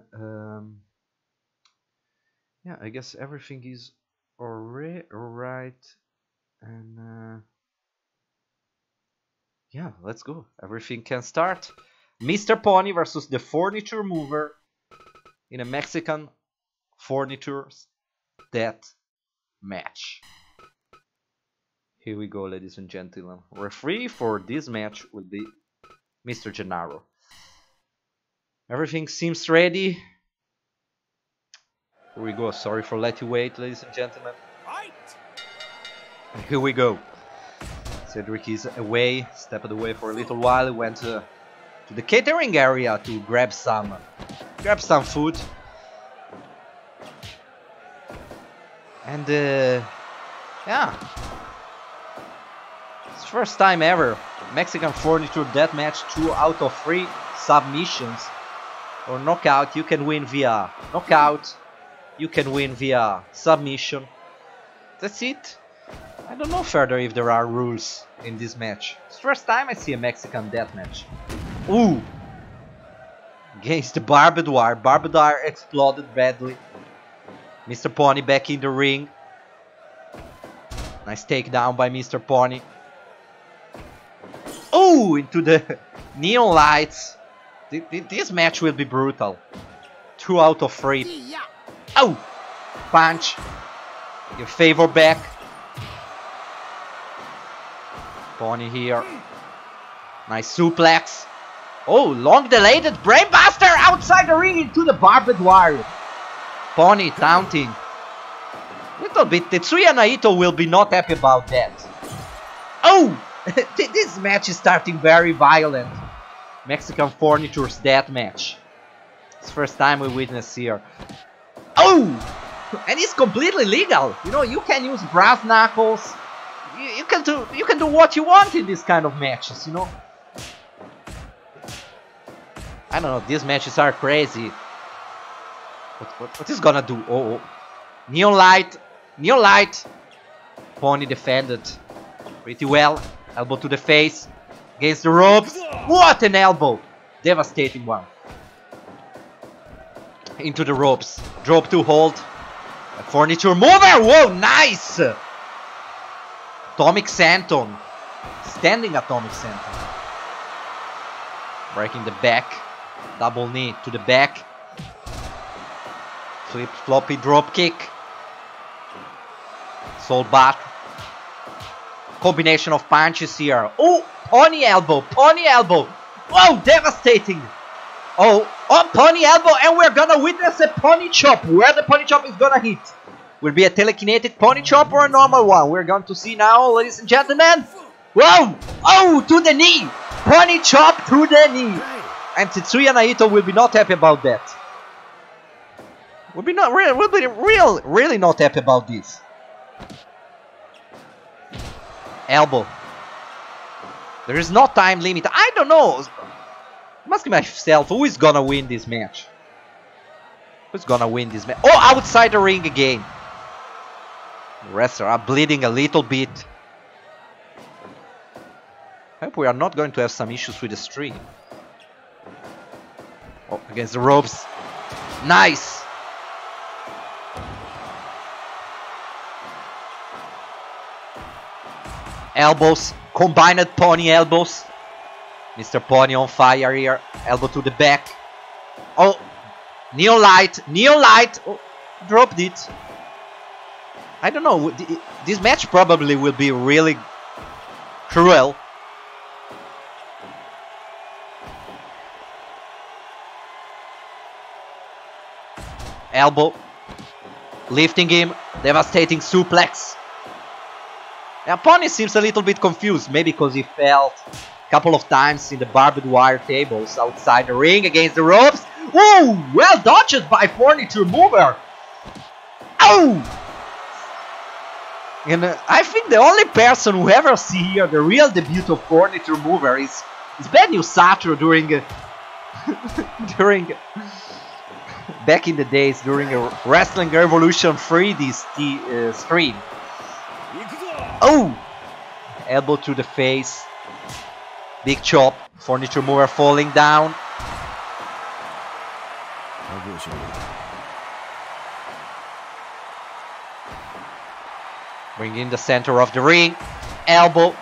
yeah, I guess everything is alright, and yeah, let's go. Everything can start. Mr. Pony versus the Furniture Mover in a Mexican furniture death match. Here we go, ladies and gentlemen. Referee for this match will be Mr. Gennaro. Everything seems ready. Here we go. Sorry for letting you wait, ladies and gentlemen. Here we go. Cedric is away, stepped away for a little while. He went to the catering area to grab some food. And yeah, it's first time ever, Mexican furniture deathmatch, 2 out of 3 submissions or knockout. You can win via knockout, you can win via submission. That's it. I don't know further if there are rules in this match. It's first time I see a Mexican deathmatch. Ooh, against the barbed wire. Barbed wire exploded badly. Mr. Pony back in the ring. Nice takedown by Mr. Pony. Oh, into the neon lights. This match will be brutal. 2 out of 3. Oh, punch. Your favor back. Pony here. Nice suplex. Oh, long delayed brainbuster outside the ring into the barbed wire. Pony taunting. Little bit. Tetsuya Naito will be not happy about that. Oh! This match is starting very violent. Mexican Furniture's death match. It's first time we witness here. Oh! And it's completely legal. You know, you can use brass knuckles. You can do what you want in these kind of matches, you know. I don't know, these matches are crazy. What is gonna do? Oh, oh. Neon light. Neon light. Pony defended pretty well. Elbow to the face. Against the ropes. What an elbow. Devastating one. Into the ropes. Drop to hold. A Furniture Mover. Whoa, nice. Atomic Senton. Standing Atomic Senton. Breaking the back. Double knee to the back. Flip floppy drop kick. Sold back. Combination of punches here. Oh, Pony elbow, Pony elbow. Wow, devastating. Oh, on Pony elbow, and we're gonna witness a Pony chop. Where the Pony chop is gonna hit. Will be a telekinetic Pony chop or a normal one? We're going to see now, ladies and gentlemen. Wow! Oh, to the knee! Pony chop to the knee! And Tetsuya Naito will be not happy about that. Will be really not happy about this. Elbow. There is no time limit. I don't know. I'm asking myself, who is gonna win this match? Who's gonna win this match? Oh, outside the ring again. The wrestlers are bleeding a little bit. I hope we are not going to have some issues with the stream. Oh, against the ropes. Nice! Elbows. Combined Pony elbows. Mr. Pony on fire here. Elbow to the back. Oh! Neolite! Neolite! Oh, dropped it. I don't know. This match probably will be really cruel. Elbow. Lifting him. Devastating suplex. Now Pony seems a little bit confused. Maybe because he fell a couple of times in the barbed wire tables outside the ring against the ropes. Whoa! Well dodged by Furniture Mover! Ow! And I think the only person who ever see here the real debut of Furniture Mover is Bad News Saturn during... back in the days, during a Wrestling Revolution 3D stream. Oh! Elbow to the face. Big chop. Furniture Mover falling down. Bring in the center of the ring. Elbow.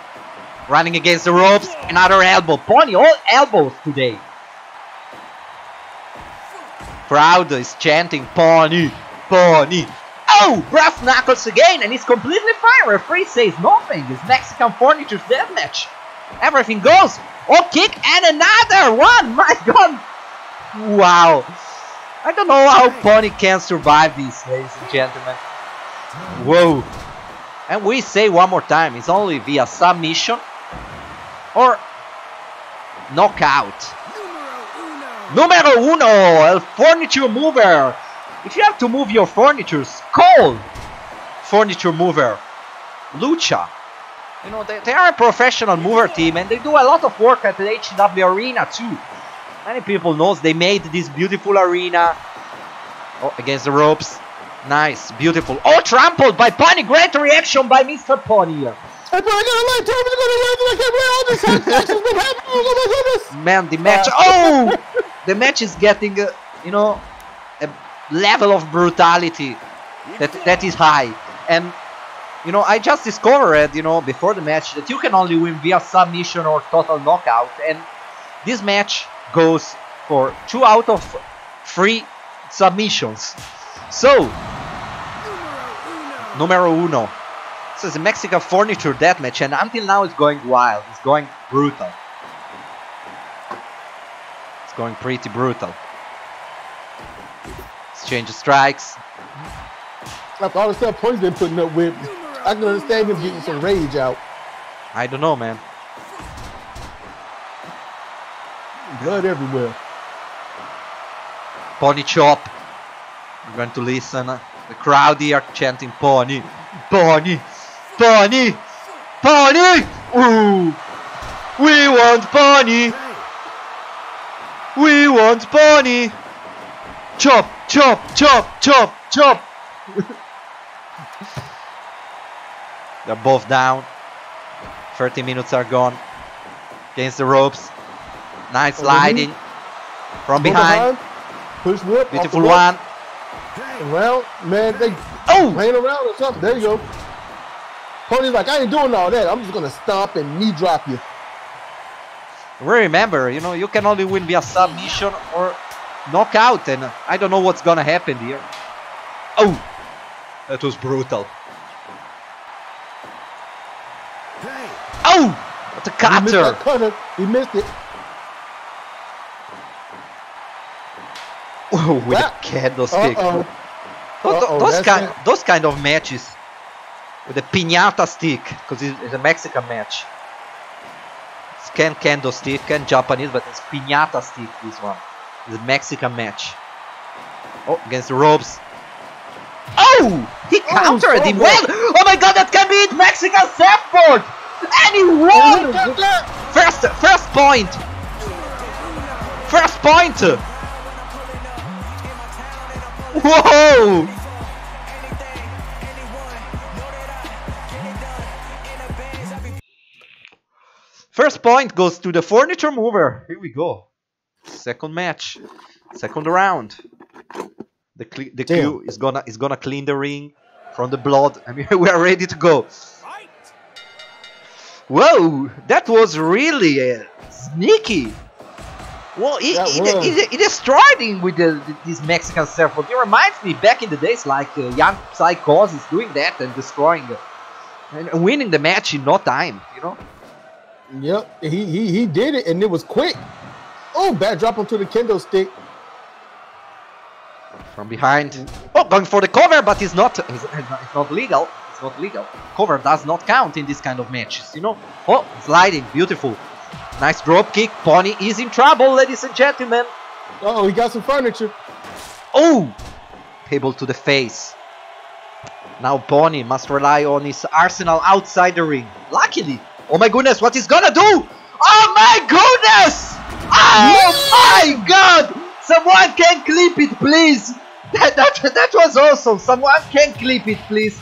Running against the ropes. Another elbow. Pony, all elbows today. Crowd is chanting Pony, Pony. Oh, brass knuckles again, and it's completely fine. Referee says nothing. It's Mexican Furniture's deathmatch. Everything goes. Oh, kick and another one. My God. Wow. I don't know how Pony can survive this, ladies and gentlemen. Whoa. And we say one more time, it's only via submission or knockout. Numero uno, El Furniture Mover. If you have to move your furniture, call Furniture Mover. Lucha. You know, they are a professional mover team and they do a lot of work at the HW Arena too. Many people knows they made this beautiful arena. Oh, against the ropes. Nice, beautiful. Oh, trampled by Pony. Great reaction by Mr. Pony. Man, the match. Oh! The match is getting, you know, a level of brutality that is high. And, you know, I just discovered, you know, before the match that you can only win via submission or total knockout. And this match goes for 2 out of 3 submissions. So, numero uno. This is a Mexican Furniture deathmatch, and until now it's going wild. It's going brutal. It's going pretty brutal. Exchange of strikes. After all the stuff Pony's been putting up with, I can understand him getting some rage out. I don't know, man. Blood everywhere. Pony chop. I'm going to listen. The crowd here chanting Pony, Pony, Pony, Pony. Ooh, we want Pony. We want Pony. Chop, chop, chop, chop, chop. They're both down. 30 minutes are gone. Against the ropes. Nice sliding from behind. Push whip. Beautiful one. Well, man, they playing around or something. There you go. Pony's like, I ain't doing all that. I'm just gonna stomp and knee drop you. Remember, you know, you can only win via submission or knockout, and I don't know what's gonna happen here. Oh! That was brutal. Oh! What a cutter! He missed it. Oh, with a candlestick. Those kind of matches with a piñata stick, because it's a Mexican match. It's candlestick and Japanese, but it's piñata stick. This one, the Mexican match. Oh, against the ropes. Oh, he countered him well. Oh my God, that can be it. Mexican surfboard, and he won. First point. First point. Whoa! First point goes to the Furniture Mover. Here we go. Second match, second round. The Q is gonna clean the ring from the blood. I mean, we are ready to go. Whoa! That was really sneaky. Well, he destroyed him with this Mexican surfboard. It reminds me back in the days, like Young Psychos is doing that and destroying and winning the match in no time, you know? Yep, he did it, and it was quick. Oh, bad drop onto the kendo stick. From behind. Oh, going for the cover, but it's not legal. It's not legal. Cover does not count in this kind of matches, you know? Oh, sliding, beautiful. Nice drop kick. Pony is in trouble, ladies and gentlemen. Oh, he got some furniture. Oh, table to the face. Now Pony must rely on his arsenal outside the ring. Luckily. Oh my goodness, what he's gonna do? Oh my goodness! Oh my God! Someone can clip it, please. That was awesome. Someone can clip it, please.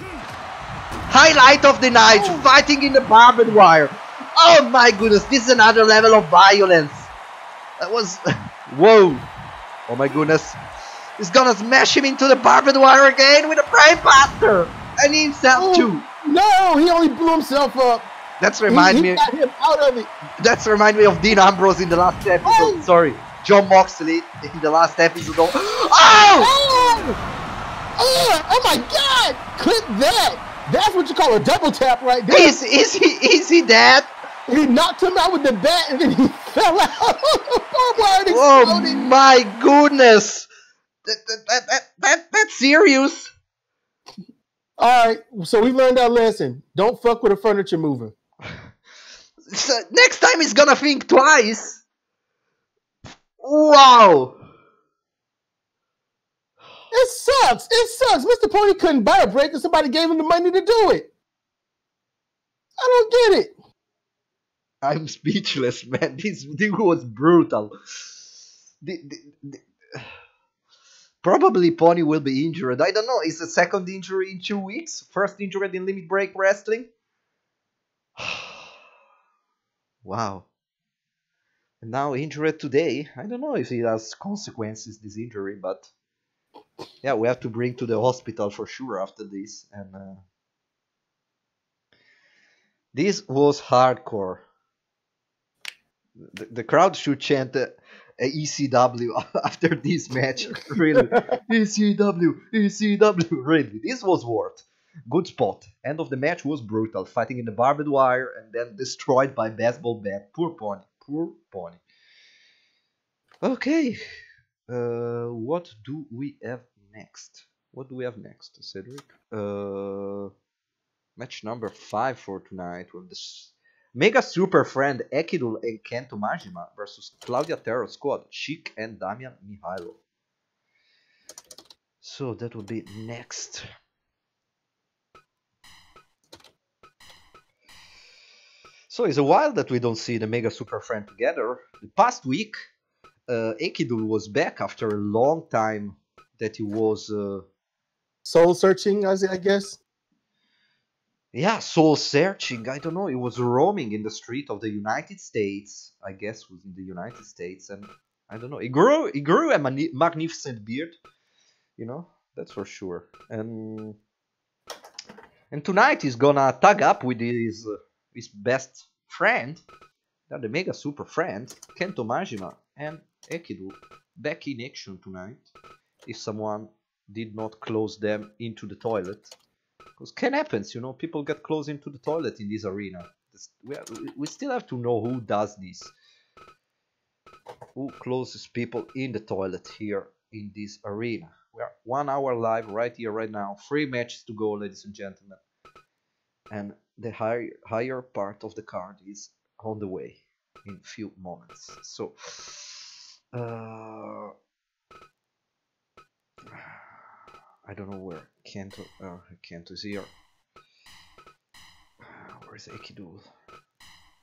Highlight of the night: fighting in the barbed wire. Oh my goodness, this is another level of violence. That was... Whoa. Oh my goodness. He's gonna smash him into the barbed wire again with a brainbuster. And himself too. No, he only blew himself up. That's remind me... He got him out of it. That's remind me of Dean Ambrose in the last episode. Oh. Sorry. John Moxley in the last episode. Oh! Oh! Oh my God! Clip that! That's what you call a double tap right there. Is he dead? He knocked him out with the bat, and then he fell out. Oh my goodness! That's serious. All right, so we learned our lesson. Don't fuck with a furniture mover. So next time he's gonna think twice. Wow. It sucks. It sucks. Mr. Pony couldn't buy a break, and somebody gave him the money to do it. I don't get it. I'm speechless, man. This was brutal. Probably Pony will be injured. I don't know. It's the second injury in 2 weeks. First injury in Limit Break Wrestling. Wow. And now injured today. I don't know if it has consequences, this injury, but yeah, we have to bring to the hospital for sure after this. And this was hardcore. The crowd should chant ECW after this match, really. ECW, ECW, really. This was worth. Good spot. End of the match was brutal, fighting in the barbed wire and then destroyed by baseball bat. Poor Pony, poor Pony. Okay, what do we have next? What do we have next, Cedric? Match number 5 for tonight with the Mega Super Friend Ekidul and Kento Majima versus Claudia Terror Squad, Chic and Damian Mihailov. So that would be next. So it's a while that we don't see the Mega Super Friend together. The past week, Ekidul was back after a long time that he was soul searching, I guess. Yeah, soul searching. I don't know. It was roaming in the street of the United States. I guess was in the United States, and I don't know. He grew a magnificent beard. You know, that's for sure. And tonight he's gonna tag up with his best friend, the Mega Super Friend, Kento Majima and Ekidul, back in action tonight. If someone did not close them into the toilet. Because can happens, you know, people get close into the toilet in this arena. We still have to know who does this. Who closes people in the toilet here in this arena. We are 1 hour live right here, right now. 3 matches to go, ladies and gentlemen. And the higher part of the card is on the way in few moments. So I don't know where Kento, Kento is here. Where is Ekidul?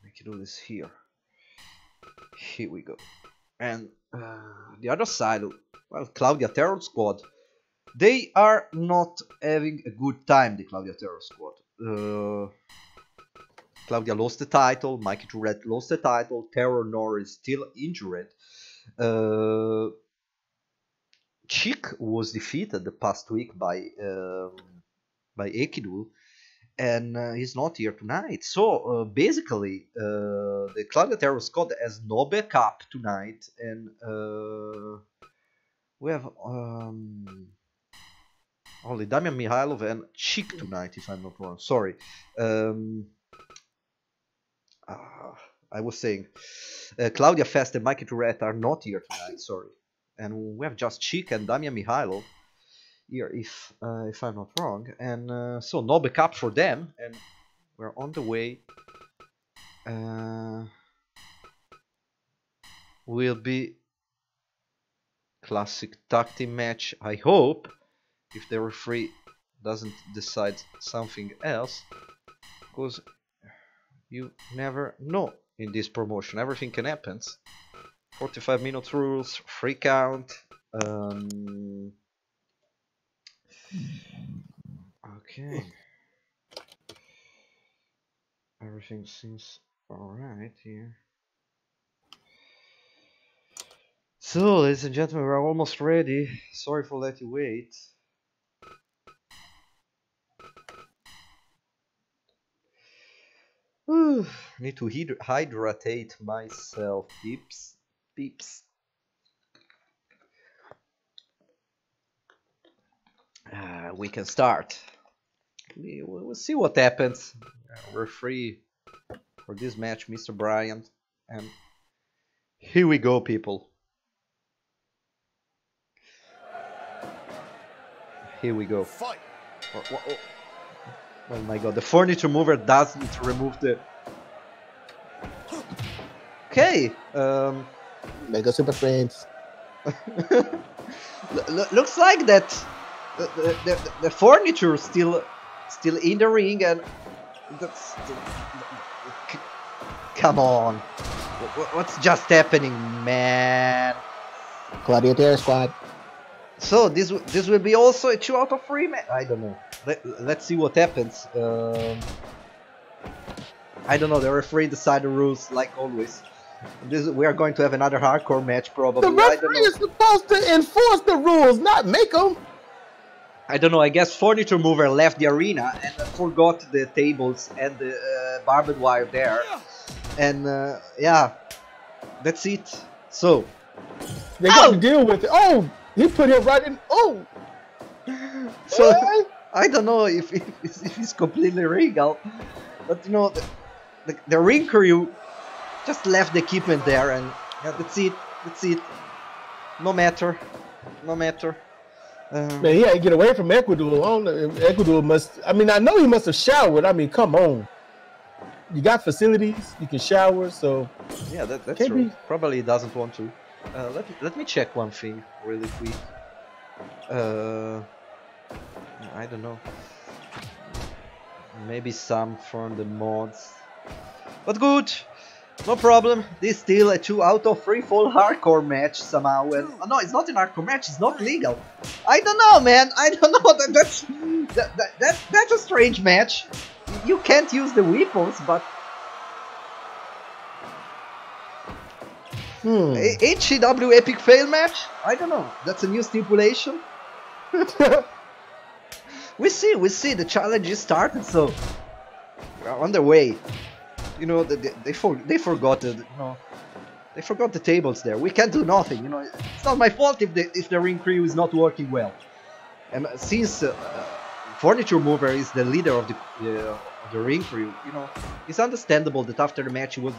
Ekidul is here. Here we go. And the other side, well, Claudia Terror Squad. They are not having a good time, the Claudia Terror Squad. Claudia lost the title, Mikey Tourette lost the title, Terror Nor is still injured. Chick was defeated the past week by Ekidul, and he's not here tonight. So basically, the Claudia Terror Squad has no backup tonight, and we have only Damian Mihailov and Chick tonight, if I'm not wrong. Sorry. I was saying Claudia Fest and Mikey Tourette are not here tonight, sorry. And we have just Chick and Damian Mihailov here, if I'm not wrong. And so no backup for them, and we're on the way. Will be classic tag team match, I hope, if the referee doesn't decide something else, because you never know in this promotion, everything can happen. 45 minutes rules, free count. Okay, everything seems alright here. So, ladies and gentlemen, we're almost ready. Sorry for letting you wait. Ooh, need to hydrate myself, peeps. Peeps. We can start. We'll see what happens. We're free for this match, Mr. Bryant. And here we go, people. Here we go. Fight. Oh. Oh my god, the Furniture Mover doesn't remove the... Okay! Mega Super Friends. Looks like that the furniture still in the ring, and... That's... Come on! What's just happening, man? Gladiator Squad. So this will be also a 2 out of 3 match. I don't know. Let's see what happens. I don't know. The referee decides the rules like always. We are going to have another hardcore match probably. The referee is supposed to enforce the rules, not make them. I don't know. I guess Furniture Mover left the arena and forgot the tables and the barbed wire there. And yeah, that's it. So they got to deal with it. Oh. He put him right in. Oh! So, I don't know if it's completely legal, but you know, the ring crew just left the equipment there, and yeah, that's it. No matter. Man, he had to get away from Ekidul. Ekidul must, I mean, I know he must have showered. I mean, come on. You got facilities, you can shower, so. Yeah, that's true. Probably doesn't want to. Let me check one thing really quick. I don't know. Maybe some from the mods. But good, no problem. This is still a 2 out of 3 full hardcore match somehow. And, oh no, it's not an hardcore match. It's not legal. I don't know, man. I don't know. That's a strange match. You can't use the weapons, but. HCW epic fail match? I don't know. That's a new stipulation. we see. The challenge is started, so we're on the way. You know, they forgot the tables there. We can't do nothing. You know, it's not my fault if the ring crew is not working well. And since Furniture Mover is the leader of the ring crew, you know, it's understandable that after the match he was,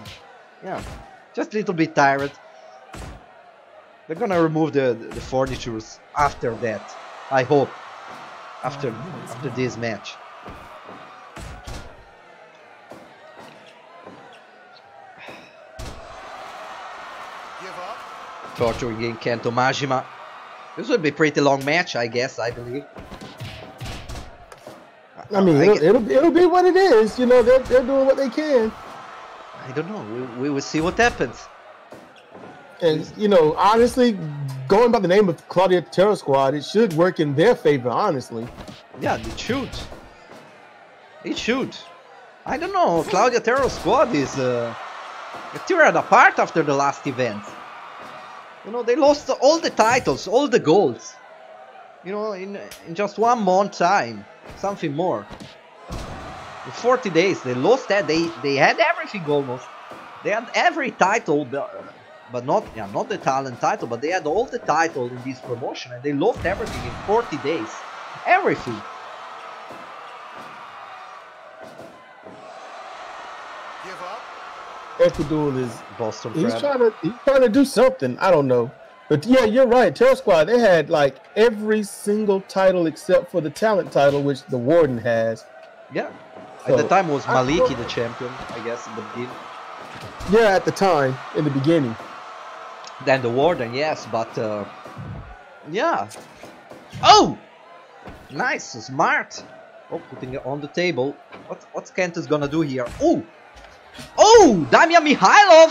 yeah, just a little bit tired. They're gonna remove the furnitures after that, I hope, after this match. Torturing in Kento Majima. This will be a pretty long match, I guess, I believe. I mean, it'll be what it is. You know, they're doing what they can. I don't know. We will see what happens. And, you know, honestly, going by the name of Claudia Terror Squad, it should work in their favor, honestly. Yeah, it should. It should. I don't know. Claudia Terror Squad is tearing apart after the last event. You know, they lost all the titles, all the golds. You know, in just 1 month time, something more. In 40 days, they lost that. They had everything almost. They had every title, but not the talent title, but they had all the title in this promotion, and they lost everything in 40 days. Everything. Ekidul is Boston. He's trying to do something. I don't know, but yeah, you're right. Terror Squad, they had like every single title except for the talent title, which the Warden has. Yeah, so, at the time was Maliki the champion, I guess, in the beginning. Yeah, at the time, in the beginning. Then the Warden, yes, but yeah. Oh, nice, smart. Oh, putting it on the table. What's Kento's gonna do here? Oh. Oh, Damian Mihailov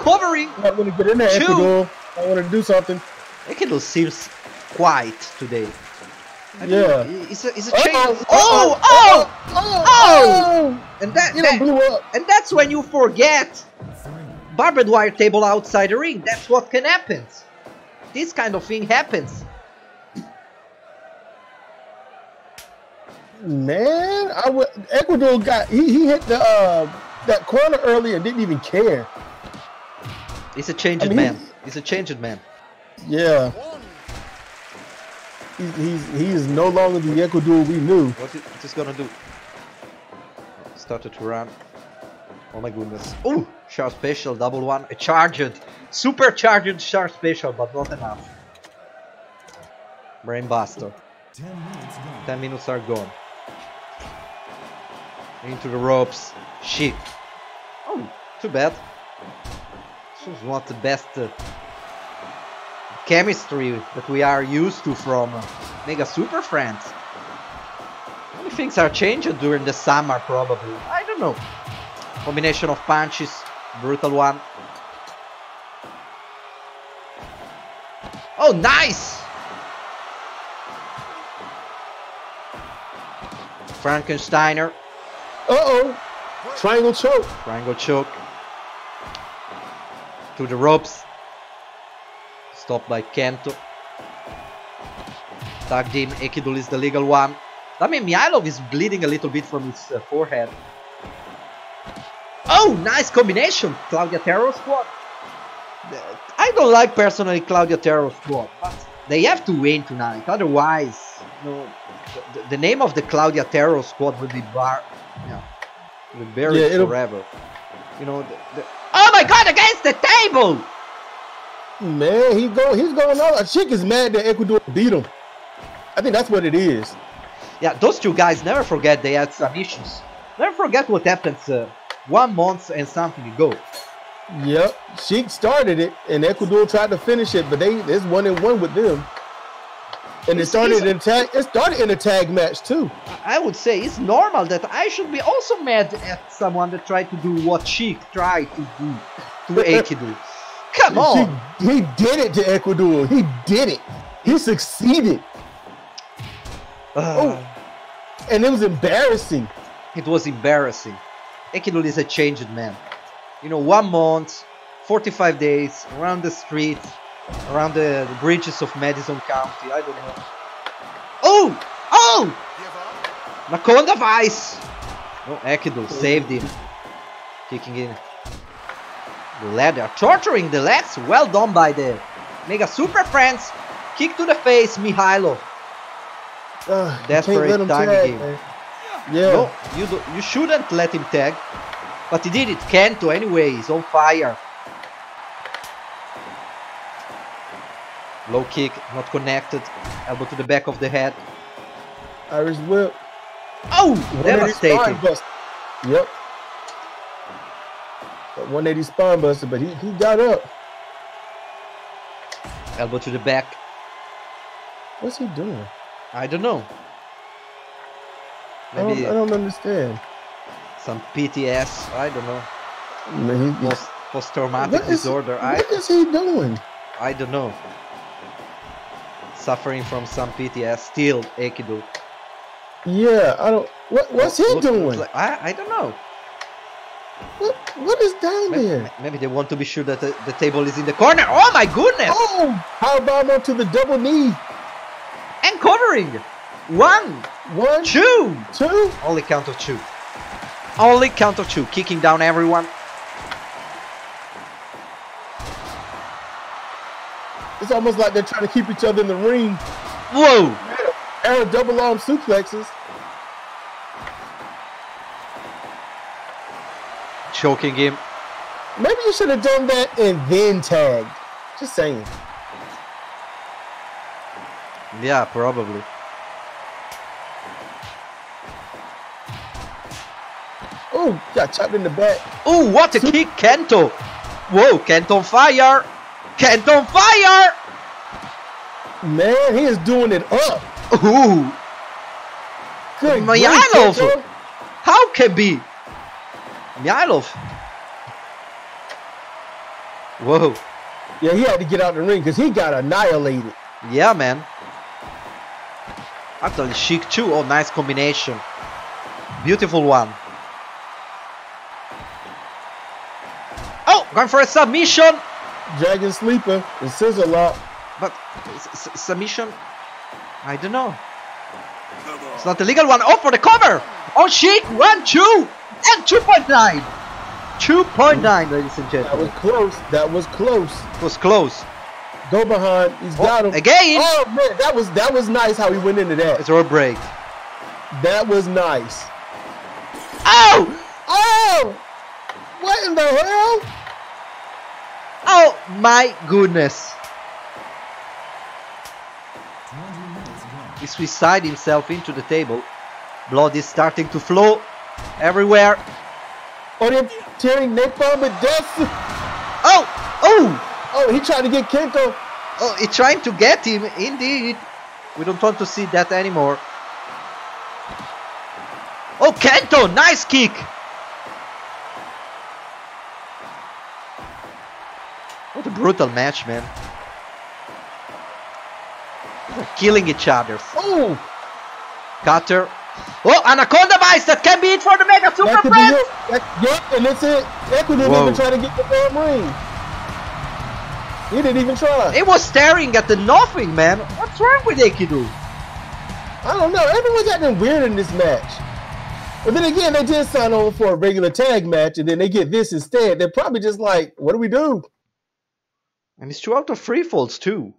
covering. I want to get in there, Ekidul. I want to do something. Ekidul seems quiet today. I mean, it's a change. Oh! And that blew up. And that's when you forget barbed wire table outside the ring. That's what can happen. This kind of thing happens. Man, Ekidul got he hit the. That corner earlier, didn't even care. He's a changed man. He's a changed man. Yeah. He is no longer the Ekidul we knew. What is this gonna do? Started to run. Oh my goodness. Oh, sharp special, double one, a charged, super charged sharp special, but not enough. Brainbuster. 10 minutes are gone. Into the ropes. Shit. Oh, too bad. This is not the best chemistry that we are used to from Mega Super Friends. Many things are changing during the summer, probably. I don't know. Combination of punches, brutal one. Oh, nice! Frankensteiner. Uh-oh. Triangle choke. Triangle choke. To the ropes. Stopped by Kento. Tagged in. Ekidul is the legal one. Damian Mihailov is bleeding a little bit from his forehead. Oh, nice combination. Claudia Terror Squad. I don't like personally Claudia Terror Squad, but they have to win tonight. Otherwise, you know, the name of the Claudia Terror Squad will be barred. Yeah. Buried forever. You know. Oh my God! Against the table. Man, he's going out. Chick is mad that Ekidul beat him. I think that's what it is. Yeah, those two guys, never forget they had some issues. Never forget what happened 1 month and something ago. Yep, Sheik started it, and Ekidul tried to finish it, but it's 1-1 with them. And it started in a tag match too. I would say it's normal that I should be also mad at someone that tried to do what Sheik tried to do to Ekidul. Come on! He did it to Ekidul. He did it. He succeeded. Oh, and it was embarrassing. It was embarrassing. Ekidul is a changed man. You know, 1 month, 45 days, around the street. Around the bridges of Madison County, I don't know. Oh! Oh! Nakonda Vice! Oh, Ekidul saved him. Kicking in. The ladder, torturing the legs. Well done by the Mega Super Friends. Kick to the face, Mihailov. Desperate timing game. Yeah. No, you shouldn't let him tag. But he did it. Kento anyway, he's on fire. Low kick, not connected. Elbow to the back of the head. Irish whip. Oh, devastating. Yep. 180 spine buster, but he got up. Elbow to the back. What's he doing? I don't know. Maybe I don't understand. Some PTS. I don't know. Man, post-traumatic disorder. What is he doing? I don't know. Suffering from some PTS. Still, Ekidul. Yeah, I don't. What's he doing? Like, I don't know. What is down there? Maybe they want to be sure that the table is in the corner. Oh my goodness! Oh, how about up to the double knee? And covering. One, two. Only count of two. Only count of two. Kicking down everyone. It's almost like they're trying to keep each other in the ring. Whoa! Arrow double arm suplexes. Choking him. Maybe you should have done that and then tagged. Just saying. Yeah, probably. Oh, got chopped in the back. Oh, what a kick, Kento. Whoa, Kento on fire. Kento on fire. Man, he is doing it up. Ooh. Good. Mihailov. How can be? Mihailov. Whoa. Yeah, he had to get out the ring because he got annihilated. Yeah, man. Actually, chic too. Oh, nice combination. Beautiful one. Oh, going for a submission. Dragon Sleeper. It says a lot. But submission? I don't know. It's not the legal one. Oh, for the cover. Oh, chic. 1, 2. And 2.9! 2.9, ladies and gentlemen. That was close. That was close. It was close. Go behind. He's got him. Again! Oh, man. That was nice how he went into that. It's a break. That was nice. Oh! Oh! What in the hell? Oh, my goodness. He suicided himself into the table. Blood is starting to flow. Everywhere. Oh, they're tearing napalm with death. Oh! Oh! Oh, he tried to get Kento. Oh, he's trying to get him, indeed. We don't want to see that anymore. Oh, Kento! Nice kick! What a brutal match, man. They're killing each other. Oh! Cutter. Oh, Anaconda Vice, that can be it for the Mega Super Press! Yep, and that's it. Echo didn't even try to get the damn ring. He didn't even try. It was staring at the nothing, man. What's wrong with Ekidul? I don't know. Everyone's acting weird in this match. But then again, they did sign over for a regular tag match, and then they get this instead. They're probably just like, what do we do? And it's 2 out of 3 falls, too.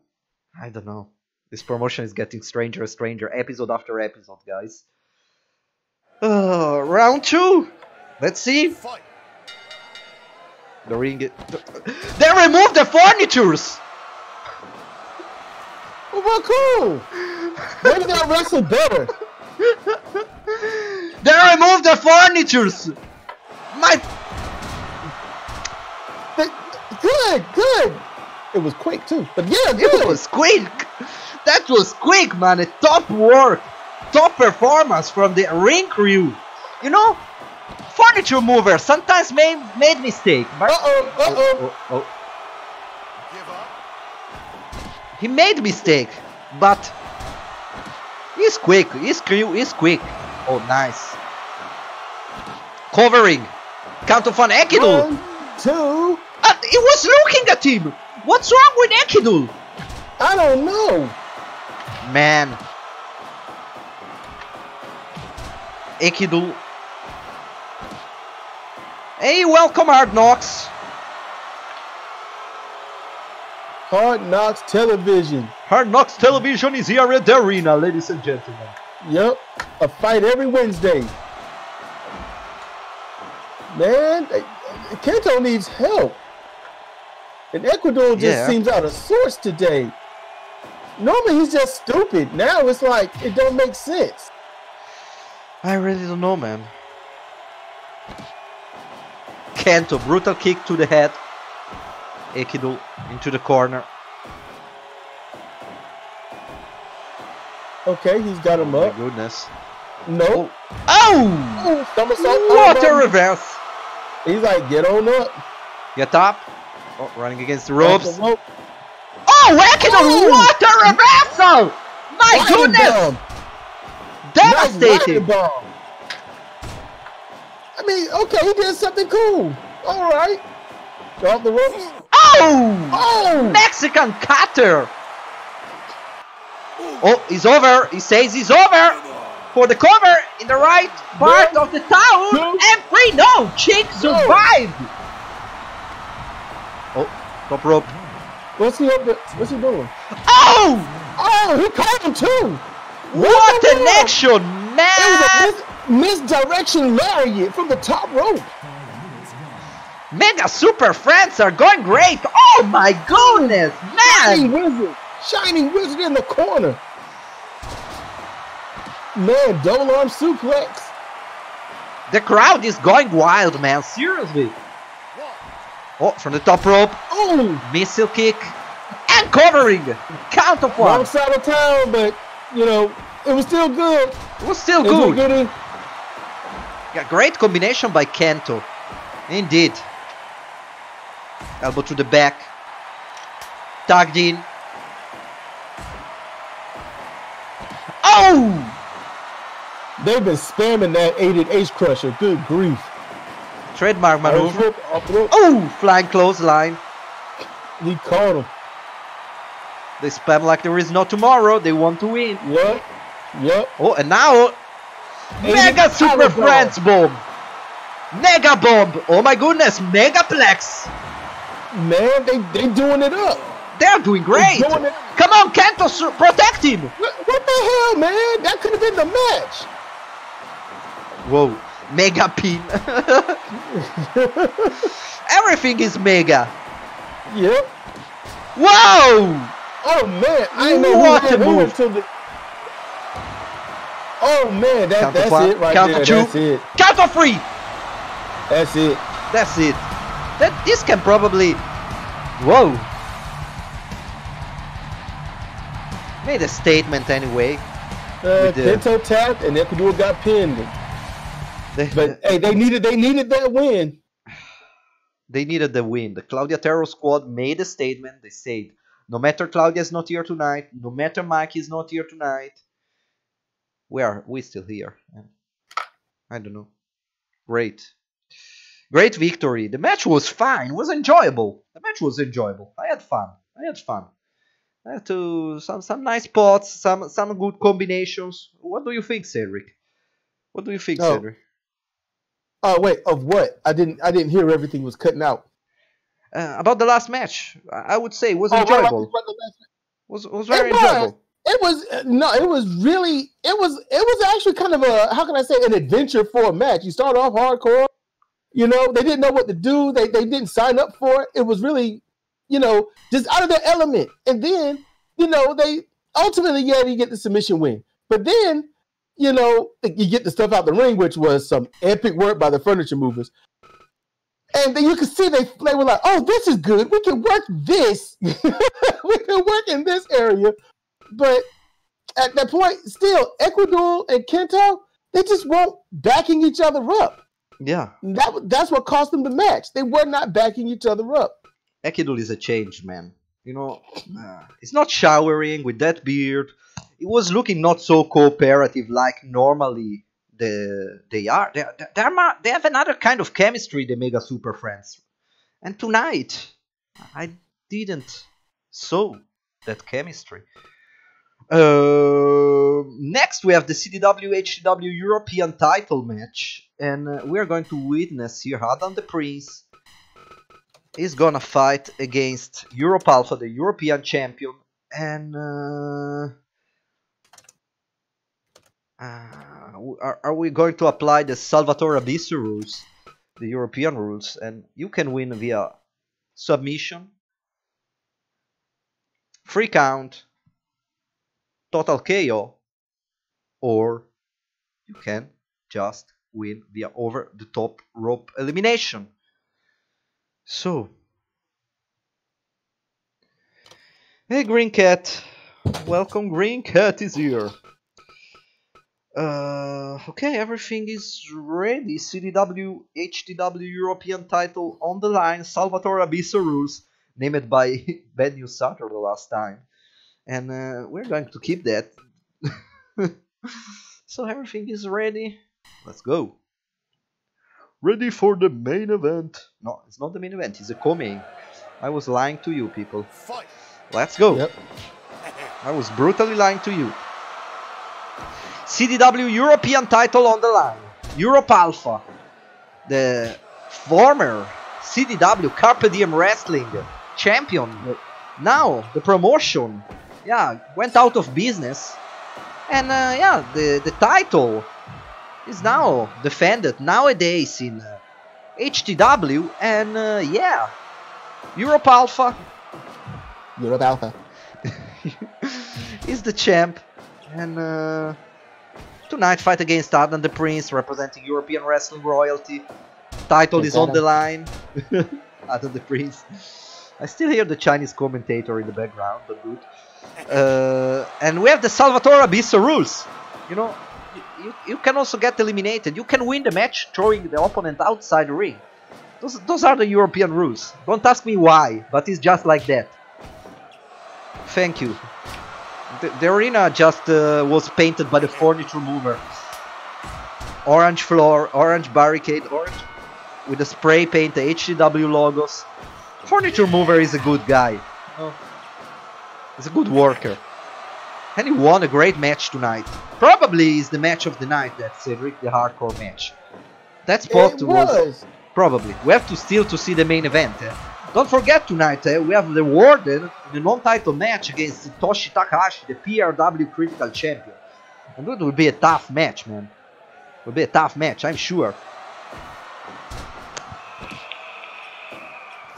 I don't know. This promotion is getting stranger and stranger, episode after episode, guys. Round 2. Let's see. The ring. They removed the furnitures. Oh, well, cool. Maybe they'll wrestle better. They removed the furnitures. My. Good, good. It was quick too. But yeah, good. It was quick. That was quick, man. A top work. Top performance from the ring crew. You know, Furniture Mover sometimes made mistake. But he made mistake, but he's quick. His crew is quick. Oh, nice. Covering. Count of an Ekidul. 1, 2. It was looking at him. What's wrong with Ekidul? I don't know. Man. Ekidul. Hey, welcome, Hard Knocks. Hard Knocks Television. Hard Knocks Television is here at the arena, ladies and gentlemen. Yep, a fight every Wednesday. Man, Kento needs help. And Ekidul just seems out of sorts today. Normally he's just stupid. Now it's like it don't make sense. I really don't know, man. Kento, brutal kick to the head. Ekidul into the corner. Okay, he's got him up. My goodness. No. Oh! What a reverse! He's like, get on up. Get up. Oh, running against the ropes. Oh, Ekidul! What a reversal! My goodness! Devastating! I mean, okay, he did something cool. All right. Off the ropes. Oh! Oh! Mexican cutter! Oh, he's over. He says he's over for the cover in the right part of the town. And free. No, Jake survived. Oh, top rope. What's he up there? What's he doing? Oh! Oh, he caught him too. What an action, man! It was a misdirection lariat from the top rope. Mega Super Friends are going great. Oh my goodness, man! Shining Wizard in the corner. Man, double arm suplex. The crowd is going wild, man. Seriously. Oh, from the top rope. Ooh. Missile kick. And covering. Count of one. Outside of town, but, you know, it was still good. It was still good. Yeah, great combination by Kento. Indeed. Elbow to the back. Tagged in. Oh! They've been spamming that 8-and-H crusher. Good grief. Trademark maneuver. Oh! Flying clothesline. He caught him. They spam like there is no tomorrow. They want to win. Yep. Yep. Oh, and now... Mega Super Friends Bomb. Mega Bomb. Oh my goodness. Megaplex. Man, they doing it up. They're doing great. They're doing it. Come on, Kento, protect him. What the hell, man? That could have been the match. Whoa, mega pin. Everything is mega. Yep. Whoa. Oh man, I know what a move. Oh man, that's it right there. That's it. Kento free. That's it. That's it. That this can probably. Whoa. Made a statement anyway. Kento tapped and Ekidul got pinned. But hey, they needed that win. They needed the win. The Claudia Terror Squad made a statement. They said, no matter Claudia is not here tonight, no matter Mike is not here tonight, we still here. I don't know. Great. Great victory. The match was fine. It was enjoyable. The match was enjoyable. I had fun. To some nice spots, some good combinations. What do you think, Cedric? What do you think, Cedric? Oh wait, of what? I didn't hear. Everything was cutting out. About the last match, I would say it was enjoyable. Was very enjoyable. It was it was actually kind of a, how can I say, an adventure for a match. You start off hardcore, you know, they didn't know what to do. They didn't sign up for it. It was really, you know, just out of their element. And then, you know, they ultimately, you get the submission win. But then, you know, you get the stuff out the ring, which was some epic work by the Furniture Movers. And then you could see they were like, oh, this is good. We can work this. We can work in this area. But at that point, still, Ekidul and Kento, they just weren't backing each other up. Yeah. That's what cost them the match. They were not backing each other up. Ekidul is a changed man, you know. It's not showering with that beard. It was looking not so cooperative like normally they are. They have another kind of chemistry, the Mega Super Friends. And tonight, I didn't saw that chemistry. Next, we have the CDW HCW European title match, and we are going to witness here Adam the Prince he's gonna fight against Europe Alpha, the European champion, and are we going to apply the Salvatore Abisso rules, the European rules, and you can win via submission, free count, total KO, or you can just win via over the top rope elimination. So, hey Green Cat, welcome. Green Cat is here. Okay, everything is ready. CDW, HDW, European title on the line. Salvatore Abisso rules, named by Bad News Sutter the last time, and we're going to keep that. So everything is ready. Let's go. Ready for the main event. No, it's not the main event. It's a co-main. I was lying to you, people. Fight. Let's go. Yep. I was brutally lying to you. CDW European title on the line. Europe Alpha, the former CDW Carpe Diem Wrestling champion. Yep. Now the promotion, yeah, went out of business, and yeah, the title is now defended nowadays in HTW and yeah, Europe Alpha. Europe Alpha is the champ, and tonight fight against Adam The Prince, representing European Wrestling Royalty. Title is on the line. Adam The Prince. I still hear the Chinese commentator in the background, but good. And we have the Salvatore Abisso rules. You know, you can also get eliminated. You can win the match throwing the opponent outside the ring. Those are the European rules. Don't ask me why, but it's just like that. Thank you. The arena just was painted by the Furniture Mover. Orange floor, orange barricade, orange with a spray paint, the HCW logos. Furniture Mover is a good guy. Oh. He's a good worker. And he won a great match tonight. Probably is the match of the night, that Cedric, the hardcore match. That spot was probably. We have to still to see the main event. Don't forget tonight, we have the Warden in a non-title match against Toshi Takahashi, the PRW Critical Champion. And that will be a tough match, man. It will be a tough match, I'm sure.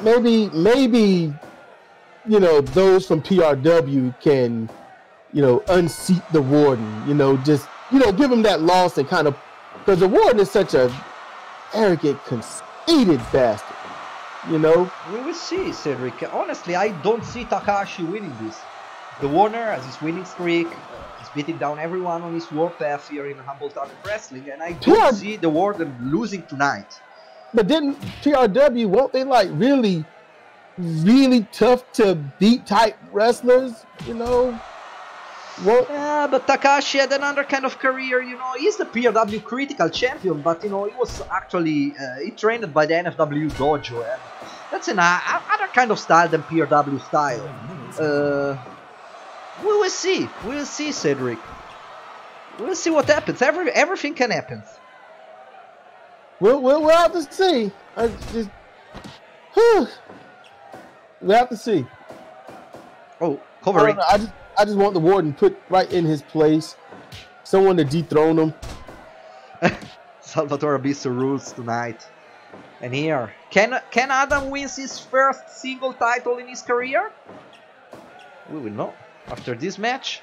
Maybe, you know, those from PRW can, you know, unseat the Warden. You know, just, you know, give him that loss and kind of, because the Warden is such a arrogant, conceited bastard. You know, we will see, Cedric. Honestly, I don't see Takahashi winning this. The Warner has his winning streak, is beating down everyone on his warpath here in Humble Talent Wrestling, and I don't see the Warden losing tonight. But then PRW, won't they like really, really tough to beat type wrestlers? You know, yeah, but Takahashi had another kind of career. You know, he's the PRW Critical Champion, but you know, he was actually he trained by the NFW Dojo. And that's an other kind of style than PRW style. We will see. We will see, Cedric. We will see what happens. Everything can happen. We'll have to see. We'll have to see. Oh, covering. I just want the Warden put right in his place. Someone to dethrone him. Salvatore Abisso rules tonight. And here, can Adam win his first single title in his career? We will know after this match.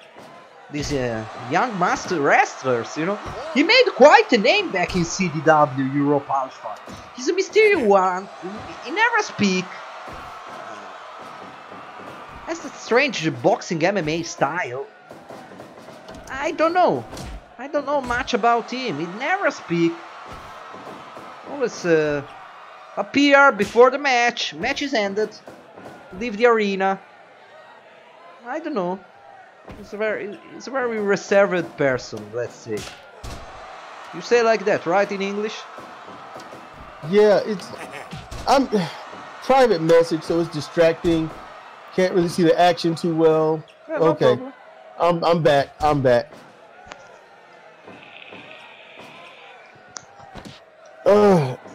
These young master wrestlers, you know, he made quite a name back in CDW Europe Alpha. He's a mysterious one. He never speaks. That's a strange boxing MMA style. I don't know. I don't know much about him. He never speaks. Always appear before the match. Match is ended. Leave the arena. I don't know. He's a very reserved person, let's say. You say like that, right, in English? Yeah, it's... I'm... private message, so it's distracting. Can't really see the action too well. Yeah, no okay, problem. I'm back. I'm back.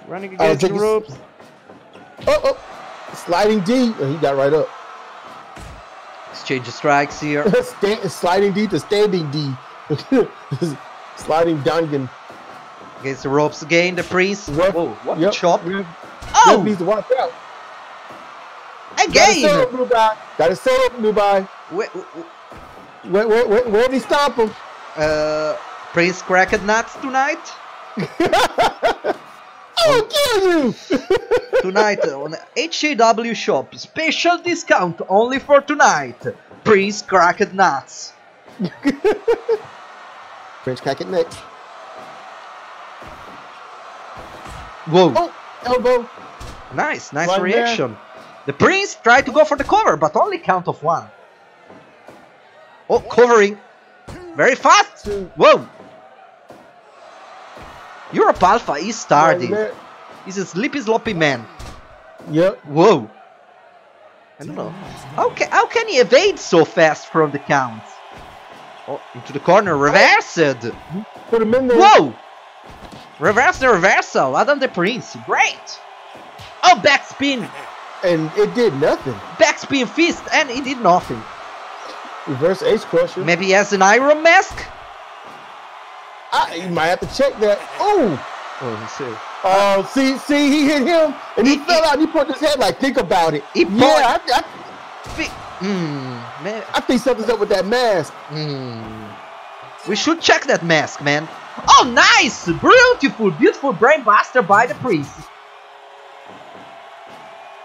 Running against the ropes. Oh, oh! Sliding D. Oh, he got right up. Exchange of strikes here. Sliding D to standing D. Sliding Dongan. Against the ropes again, the priest. Yep. Whoa, what a chop. Yep. Oh! That needs to watch out. Again! Gotta set up, Nubai. Where did he stop him? Prince cracked nuts tonight. I'll kill you! Tonight on HJW shop, special discount only for tonight. Prince cracked nuts. Prince cracked nuts. Whoa! Oh, elbow. Nice, nice one reaction. There. The Prince tried to go for the cover, but only count of one. Oh, covering. Very fast. Whoa. Europe Alpha is starting. He's a sleepy, sloppy man. Yep. Whoa. I don't know. How can he evade so fast from the count? Oh, into the corner. Reversed. Put him in there. Whoa. Reverse the reversal. Adam the Prince. Great. Oh, backspin. And it did nothing. Backspin fist, and it did nothing. Reverse ace crusher. Maybe he has an iron mask? You might have to check that. Oh! Oh, see, he hit him, and he fell out. He put his head like, think about it. He I think something's up with that mask. We should check that mask, man. Oh, nice! Beautiful, beautiful brainbuster by the priest.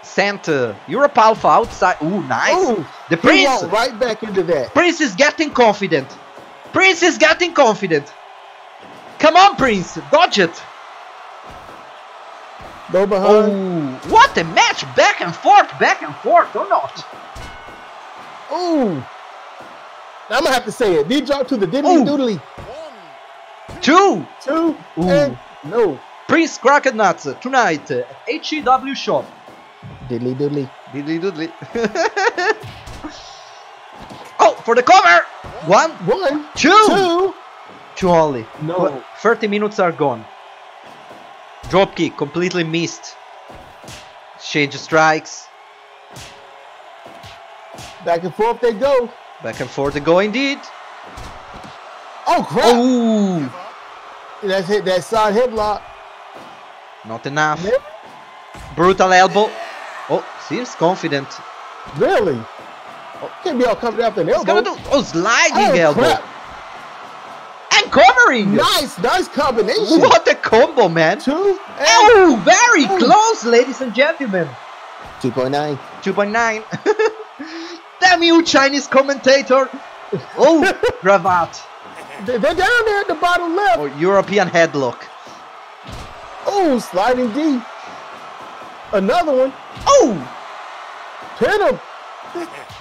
Center, Europe Alpha outside. Ooh, nice. Ooh, the Prince right back into that. Prince is getting confident. Prince is getting confident. Come on, Prince, dodge it. Go behind. Ooh, what a match! Back and forth, or not? Ooh, I'm gonna have to say it. Knee drop to the diddly doodly. Two. No. Prince cracked nuts tonight at HEW shop. Diddly doodly. Diddly doodly. Oh, for the cover! One, two only. No. 30 minutes are gone. Drop kick completely missed. Exchange strikes. Back and forth they go. Back and forth they go indeed. Oh crap! Ooh. That's it. That side headlock. Not enough. Yep. Brutal elbow. Oh, seems confident. Really? Oh, can't be all covered up in elbow. Sliding elbow. Crap. And covering. Nice combination. What a combo, man. Very close, ladies and gentlemen. 2.9. 2.9. Damn you, Chinese commentator. Oh, cravat. They're down there at the bottom left. Oh, European headlock. Oh, sliding D. Another one. Oh! Pin him!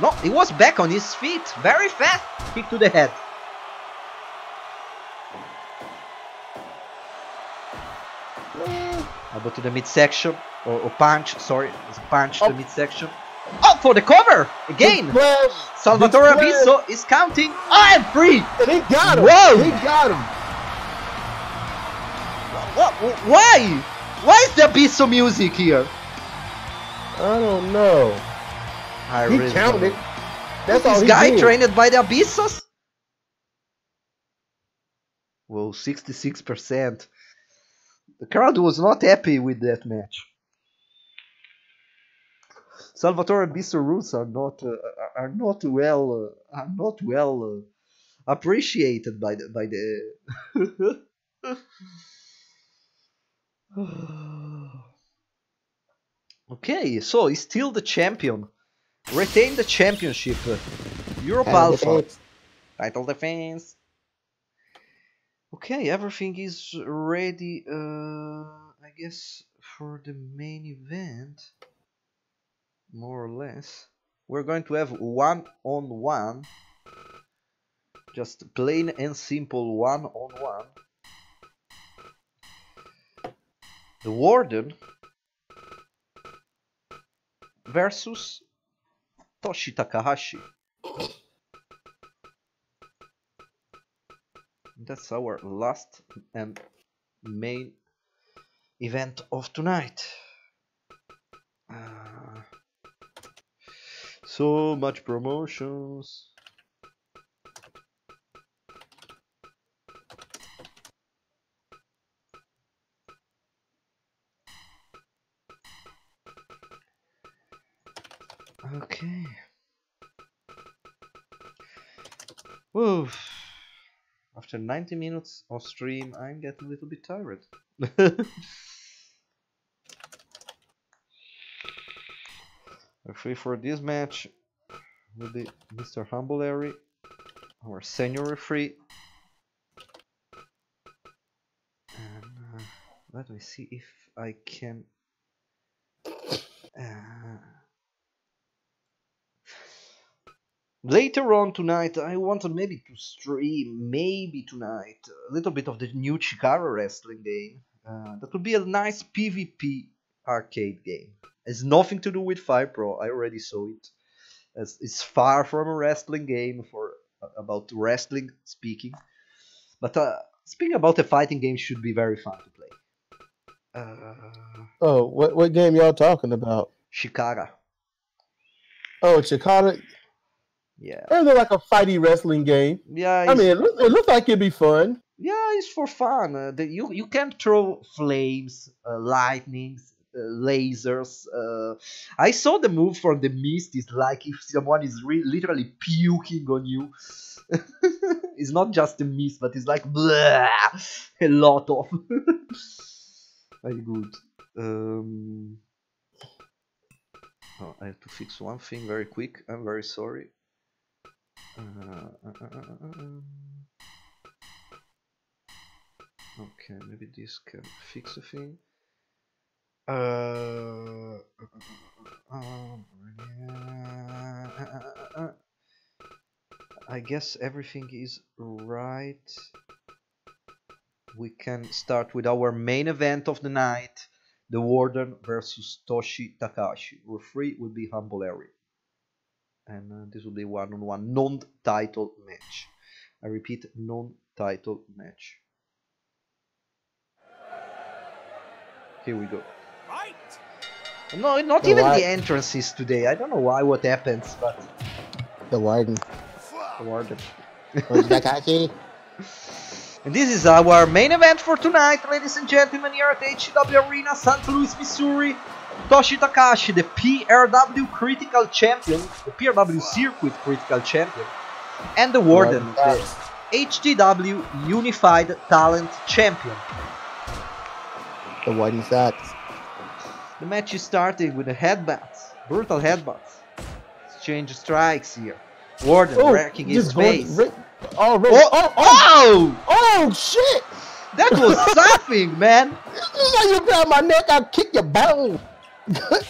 No, he was back on his feet. Very fast. Kick to the head. Elbow to the midsection. Or punch, sorry. It's punch to the midsection. Oh, for the cover! Again! Salvatore Abisso is counting. Oh, and free! And he got him! Whoa! He got him! Why? Why is there Bisso music here? I don't know. He counted. That's all he did. This guy trained by the Abissos? Whoa, 66%. The crowd was not happy with that match. Salvatore Abisso rules are not well appreciated by the Okay, so he's still the champion. Retain the championship. Europe Alpha. Title defense. Okay, everything is ready, I guess, for the main event. More or less. We're going to have one-on-one. Just plain and simple one-on-one. The Warden versus Toshi Takahashi. That's our last and main event of tonight. So much promotions. Okay. Woof. After 90 minutes of stream, I'm getting a little bit tired. Free for this match will be Mr. Humble Larry, our senior referee. And let me see if I can. Later on tonight, I wanted maybe to stream, maybe tonight, a little bit of the new Chikara wrestling game. That would be a nice PvP arcade game. It's nothing to do with Fire Pro, I already saw it. It's far from a wrestling game for about wrestling speaking. But speaking about a fighting game should be very fun to play. Oh, what game y'all talking about? Chikara. Oh, Chikara? Yeah. They're like a fighty wrestling game. Yeah. I mean, it looks like it'd be fun. Yeah, it's for fun. You can throw flames, lightnings. Lasers. I saw the move from the Mist. It's like if someone is literally puking on you. It's not just the Mist, but it's like blah, a lot of. Very good. Oh, I have to fix one thing very quick. I'm very sorry. Okay, maybe this can fix a thing. I guess everything is right. We can start with our main event of the night, The Warden versus Toshi Takahashi. Referee will be Humble Larry. And this will be one-on-one non-title match. I repeat, non-title match. Here we go. No, not the even the entrances today. I don't know why, what happens, but... The Warden. The Warden. And this is our main event for tonight, ladies and gentlemen, here at HCW Arena, St. Louis, Missouri. Toshi Takahashi, the PRW Critical Champion, the PRW Circuit Critical Champion, and the Warden, the HCW Unified Talent Champion. The Warden sucks. The match is starting with a headbutt, brutal headbutts. Exchange strikes here. Warden wrecking his face. Oh shit! That was something, man. It's like you grab my neck, I'll kick your bone.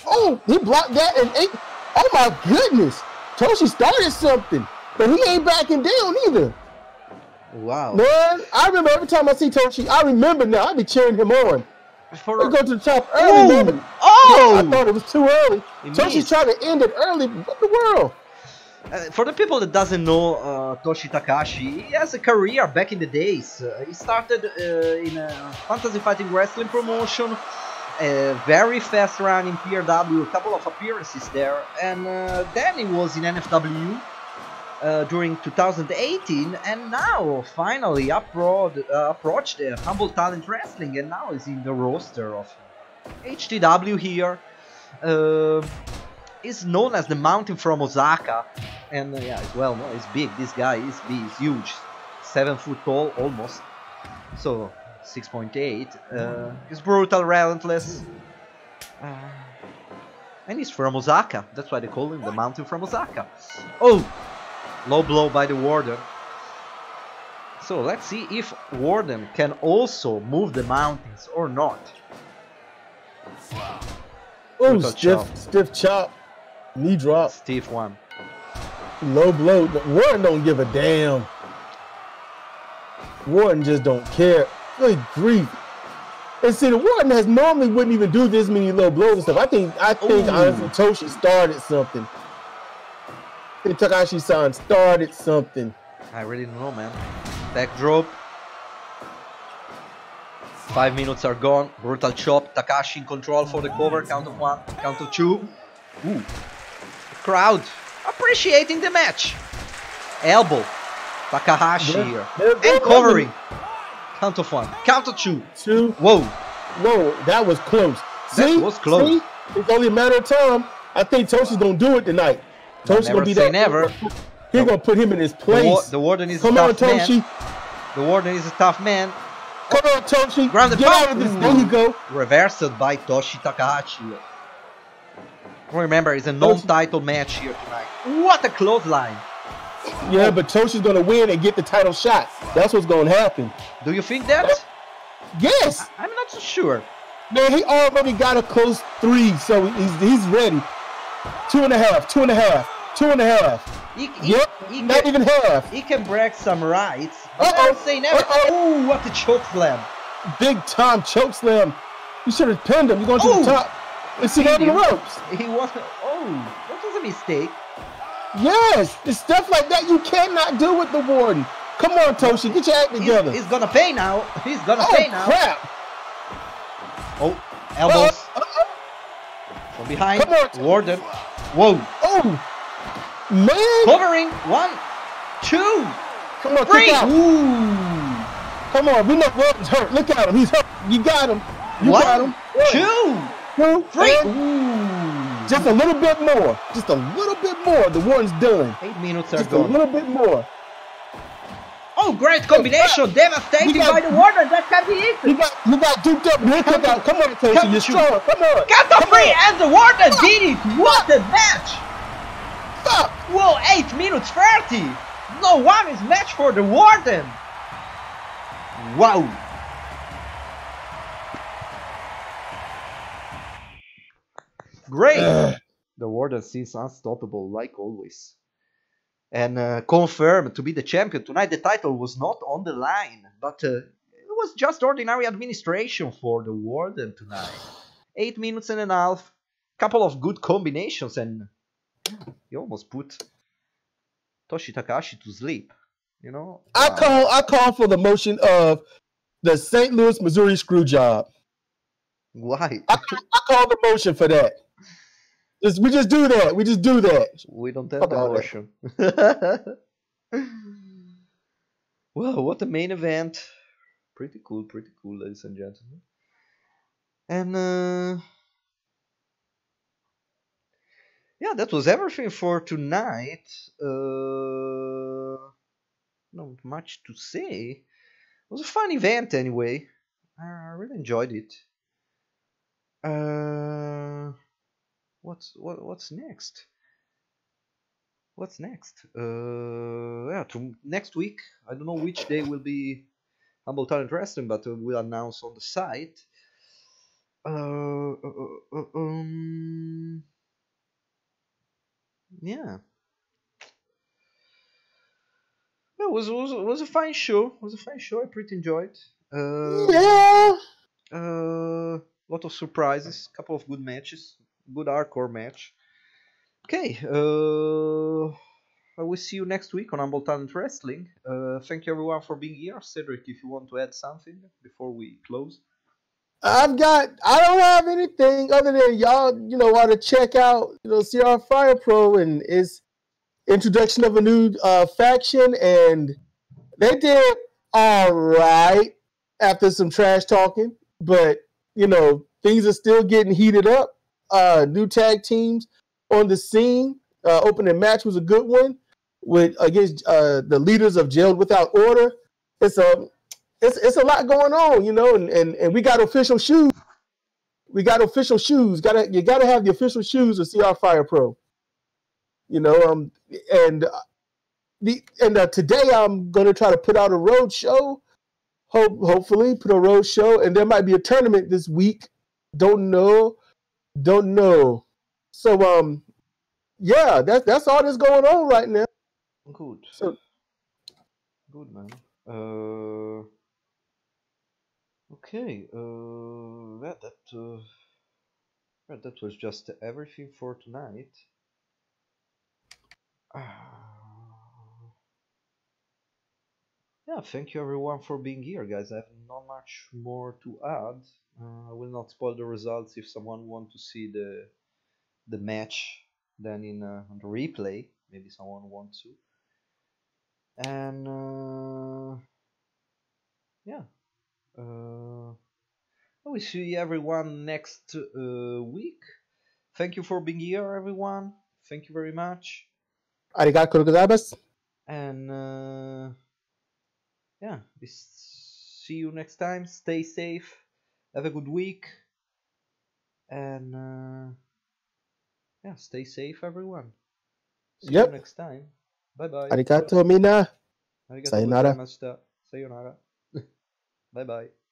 Oh, he blocked that and ate. Oh my goodness! Toshi started something, but he ain't backing down either. Wow. Man, I remember every time I see Toshi, I remember now. I be cheering him on. For... We go to the top early, man. Oh! I thought it was too early. Toshi's trying to end it early. What the world? For the people that doesn't know Toshi Takahashi, he has a career back in the days. He started in a fantasy fighting wrestling promotion, a very fast run in PRW, a couple of appearances there, and then he was in NFW during 2018, and now finally approached the Humble Talent Wrestling, and now is in the roster of HTW here. Is known as the Mountain from Osaka, and yeah, well, no, he's big. This guy is big, he's huge, 7 foot tall almost, so 6.8. He's brutal, relentless, and he's from Osaka. That's why they call him the Mountain from Osaka. Oh. Low blow by the Warden. So let's see if Warden can also move the mountains or not. Oh, stiff chop. Knee drop. Stiff one. Low blow. The Warden don't give a damn. Warden just don't care. Good grief. And see, the Warden has normally wouldn't even do this many low blows and stuff. I think honestly Toshi started something. Takahashi-san started something. I really don't know, man. Backdrop. 5 minutes are gone. Brutal chop. Takahashi in control for the cover. Count of one. Count of two. Ooh. The crowd appreciating the match. Elbow. Takahashi here. And covering. Count of one. Count of two. Two. Whoa. Whoa. That was close. That was close. See? It's only a matter of time. I think Toshi's going to do it tonight. Toshi's going to be that. Never. He's going to put him in his place. The Warden is a tough man. Come on, Toshi. The Warden is a tough man. Come on, Toshi. Grab the power. There you go. Reversed by Toshi Takahashi. Remember, it's a non-title match here tonight. What a clothesline. Yeah, but Toshi's going to win and get the title shot. That's what's going to happen. Do you think that? Yes. I'm not so sure. Man, he already got a close three, so he's ready. Two and a half, two and a half, two and a half. He not can, even half. He can break some rights. I don't say never. Oh, what a choke slam. Big time choke slam. You should have pinned him. You're going to the top. Let's see him on the ropes. He was. Oh, that was a mistake. Yes, it's stuff like that you cannot do with the Warden. Come on, Toshi, get your act together. He's gonna pay now. He's gonna pay now. Oh crap. Oh, elbows from behind. Come on, Warden. Whoa. Oh, man. Covering. One, two, come on, three. Ooh. Come on, we know Warden's hurt. Look at him. He's hurt. You got him. You got him. Two, three. Ooh. Just a little bit more. Just a little bit more. The Warden's done. 8 minutes are gone. Just a little bit more. Oh, great combination, devastating by the Warden, that can be it. You got duped up, come on, Toshi, you're strong, come on. Count of three, and the Warden did it, what a match. Fuck. Whoa, 8 minutes 30. No one is match for the Warden. Wow. Great. The Warden seems unstoppable, like always. And confirmed to be the champion tonight. The title was not on the line, but it was just ordinary administration for the Warden tonight. 8 minutes and a half, couple of good combinations, and he almost put Toshi Takahashi to sleep. You know, I call for the motion of the St. Louis, Missouri screw job. Why? I call the motion for that. We just do that. We just do that. We don't have the motion. Well, what a main event. Pretty cool, ladies and gentlemen. And yeah, that was everything for tonight. Not much to say. It was a fun event anyway. I really enjoyed it. What's next? What's next? Yeah, next week. I don't know which day will be Humble Talent Wrestling, but we'll announce on the site. Yeah. No, it was a fine show. It was a fine show. I pretty enjoyed. Yeah. Lot of surprises. Couple of good matches. Good hardcore match. Okay, I will see you next week on Humble Talent Wrestling. Thank you everyone for being here. Cedric, if you want to add something before we close. I don't have anything other than y'all, you know, want to check out, you know, CR Fire Pro and its introduction of a new faction, and they did all right after some trash talking, but you know, things are still getting heated up. New tag teams on the scene. Opening match was a good one with against the leaders of Jailed Without Order. It's a lot going on, you know, and we got official shoes. We got official shoes. You gotta have the official shoes of CR Fire Pro. You know, and today I'm gonna try to put out a road show. Hopefully put a road show, and there might be a tournament this week. Don't know. So yeah, that's all that's going on right now. Good. So good, man. Okay. That was just everything for tonight. yeah, thank you everyone for being here, guys. I have not much more to add. I will not spoil the results. If someone wants to see the match, then in the replay, maybe someone wants to. And yeah, I will see everyone next week. Thank you for being here, everyone. Thank you very much. Arigato gozaimasu. And yeah, see you next time. Stay safe. Have a good week. And yeah, stay safe, everyone. See you next time. Bye bye. Arigato mina. Arigato sayonara. Sayonara. Bye bye.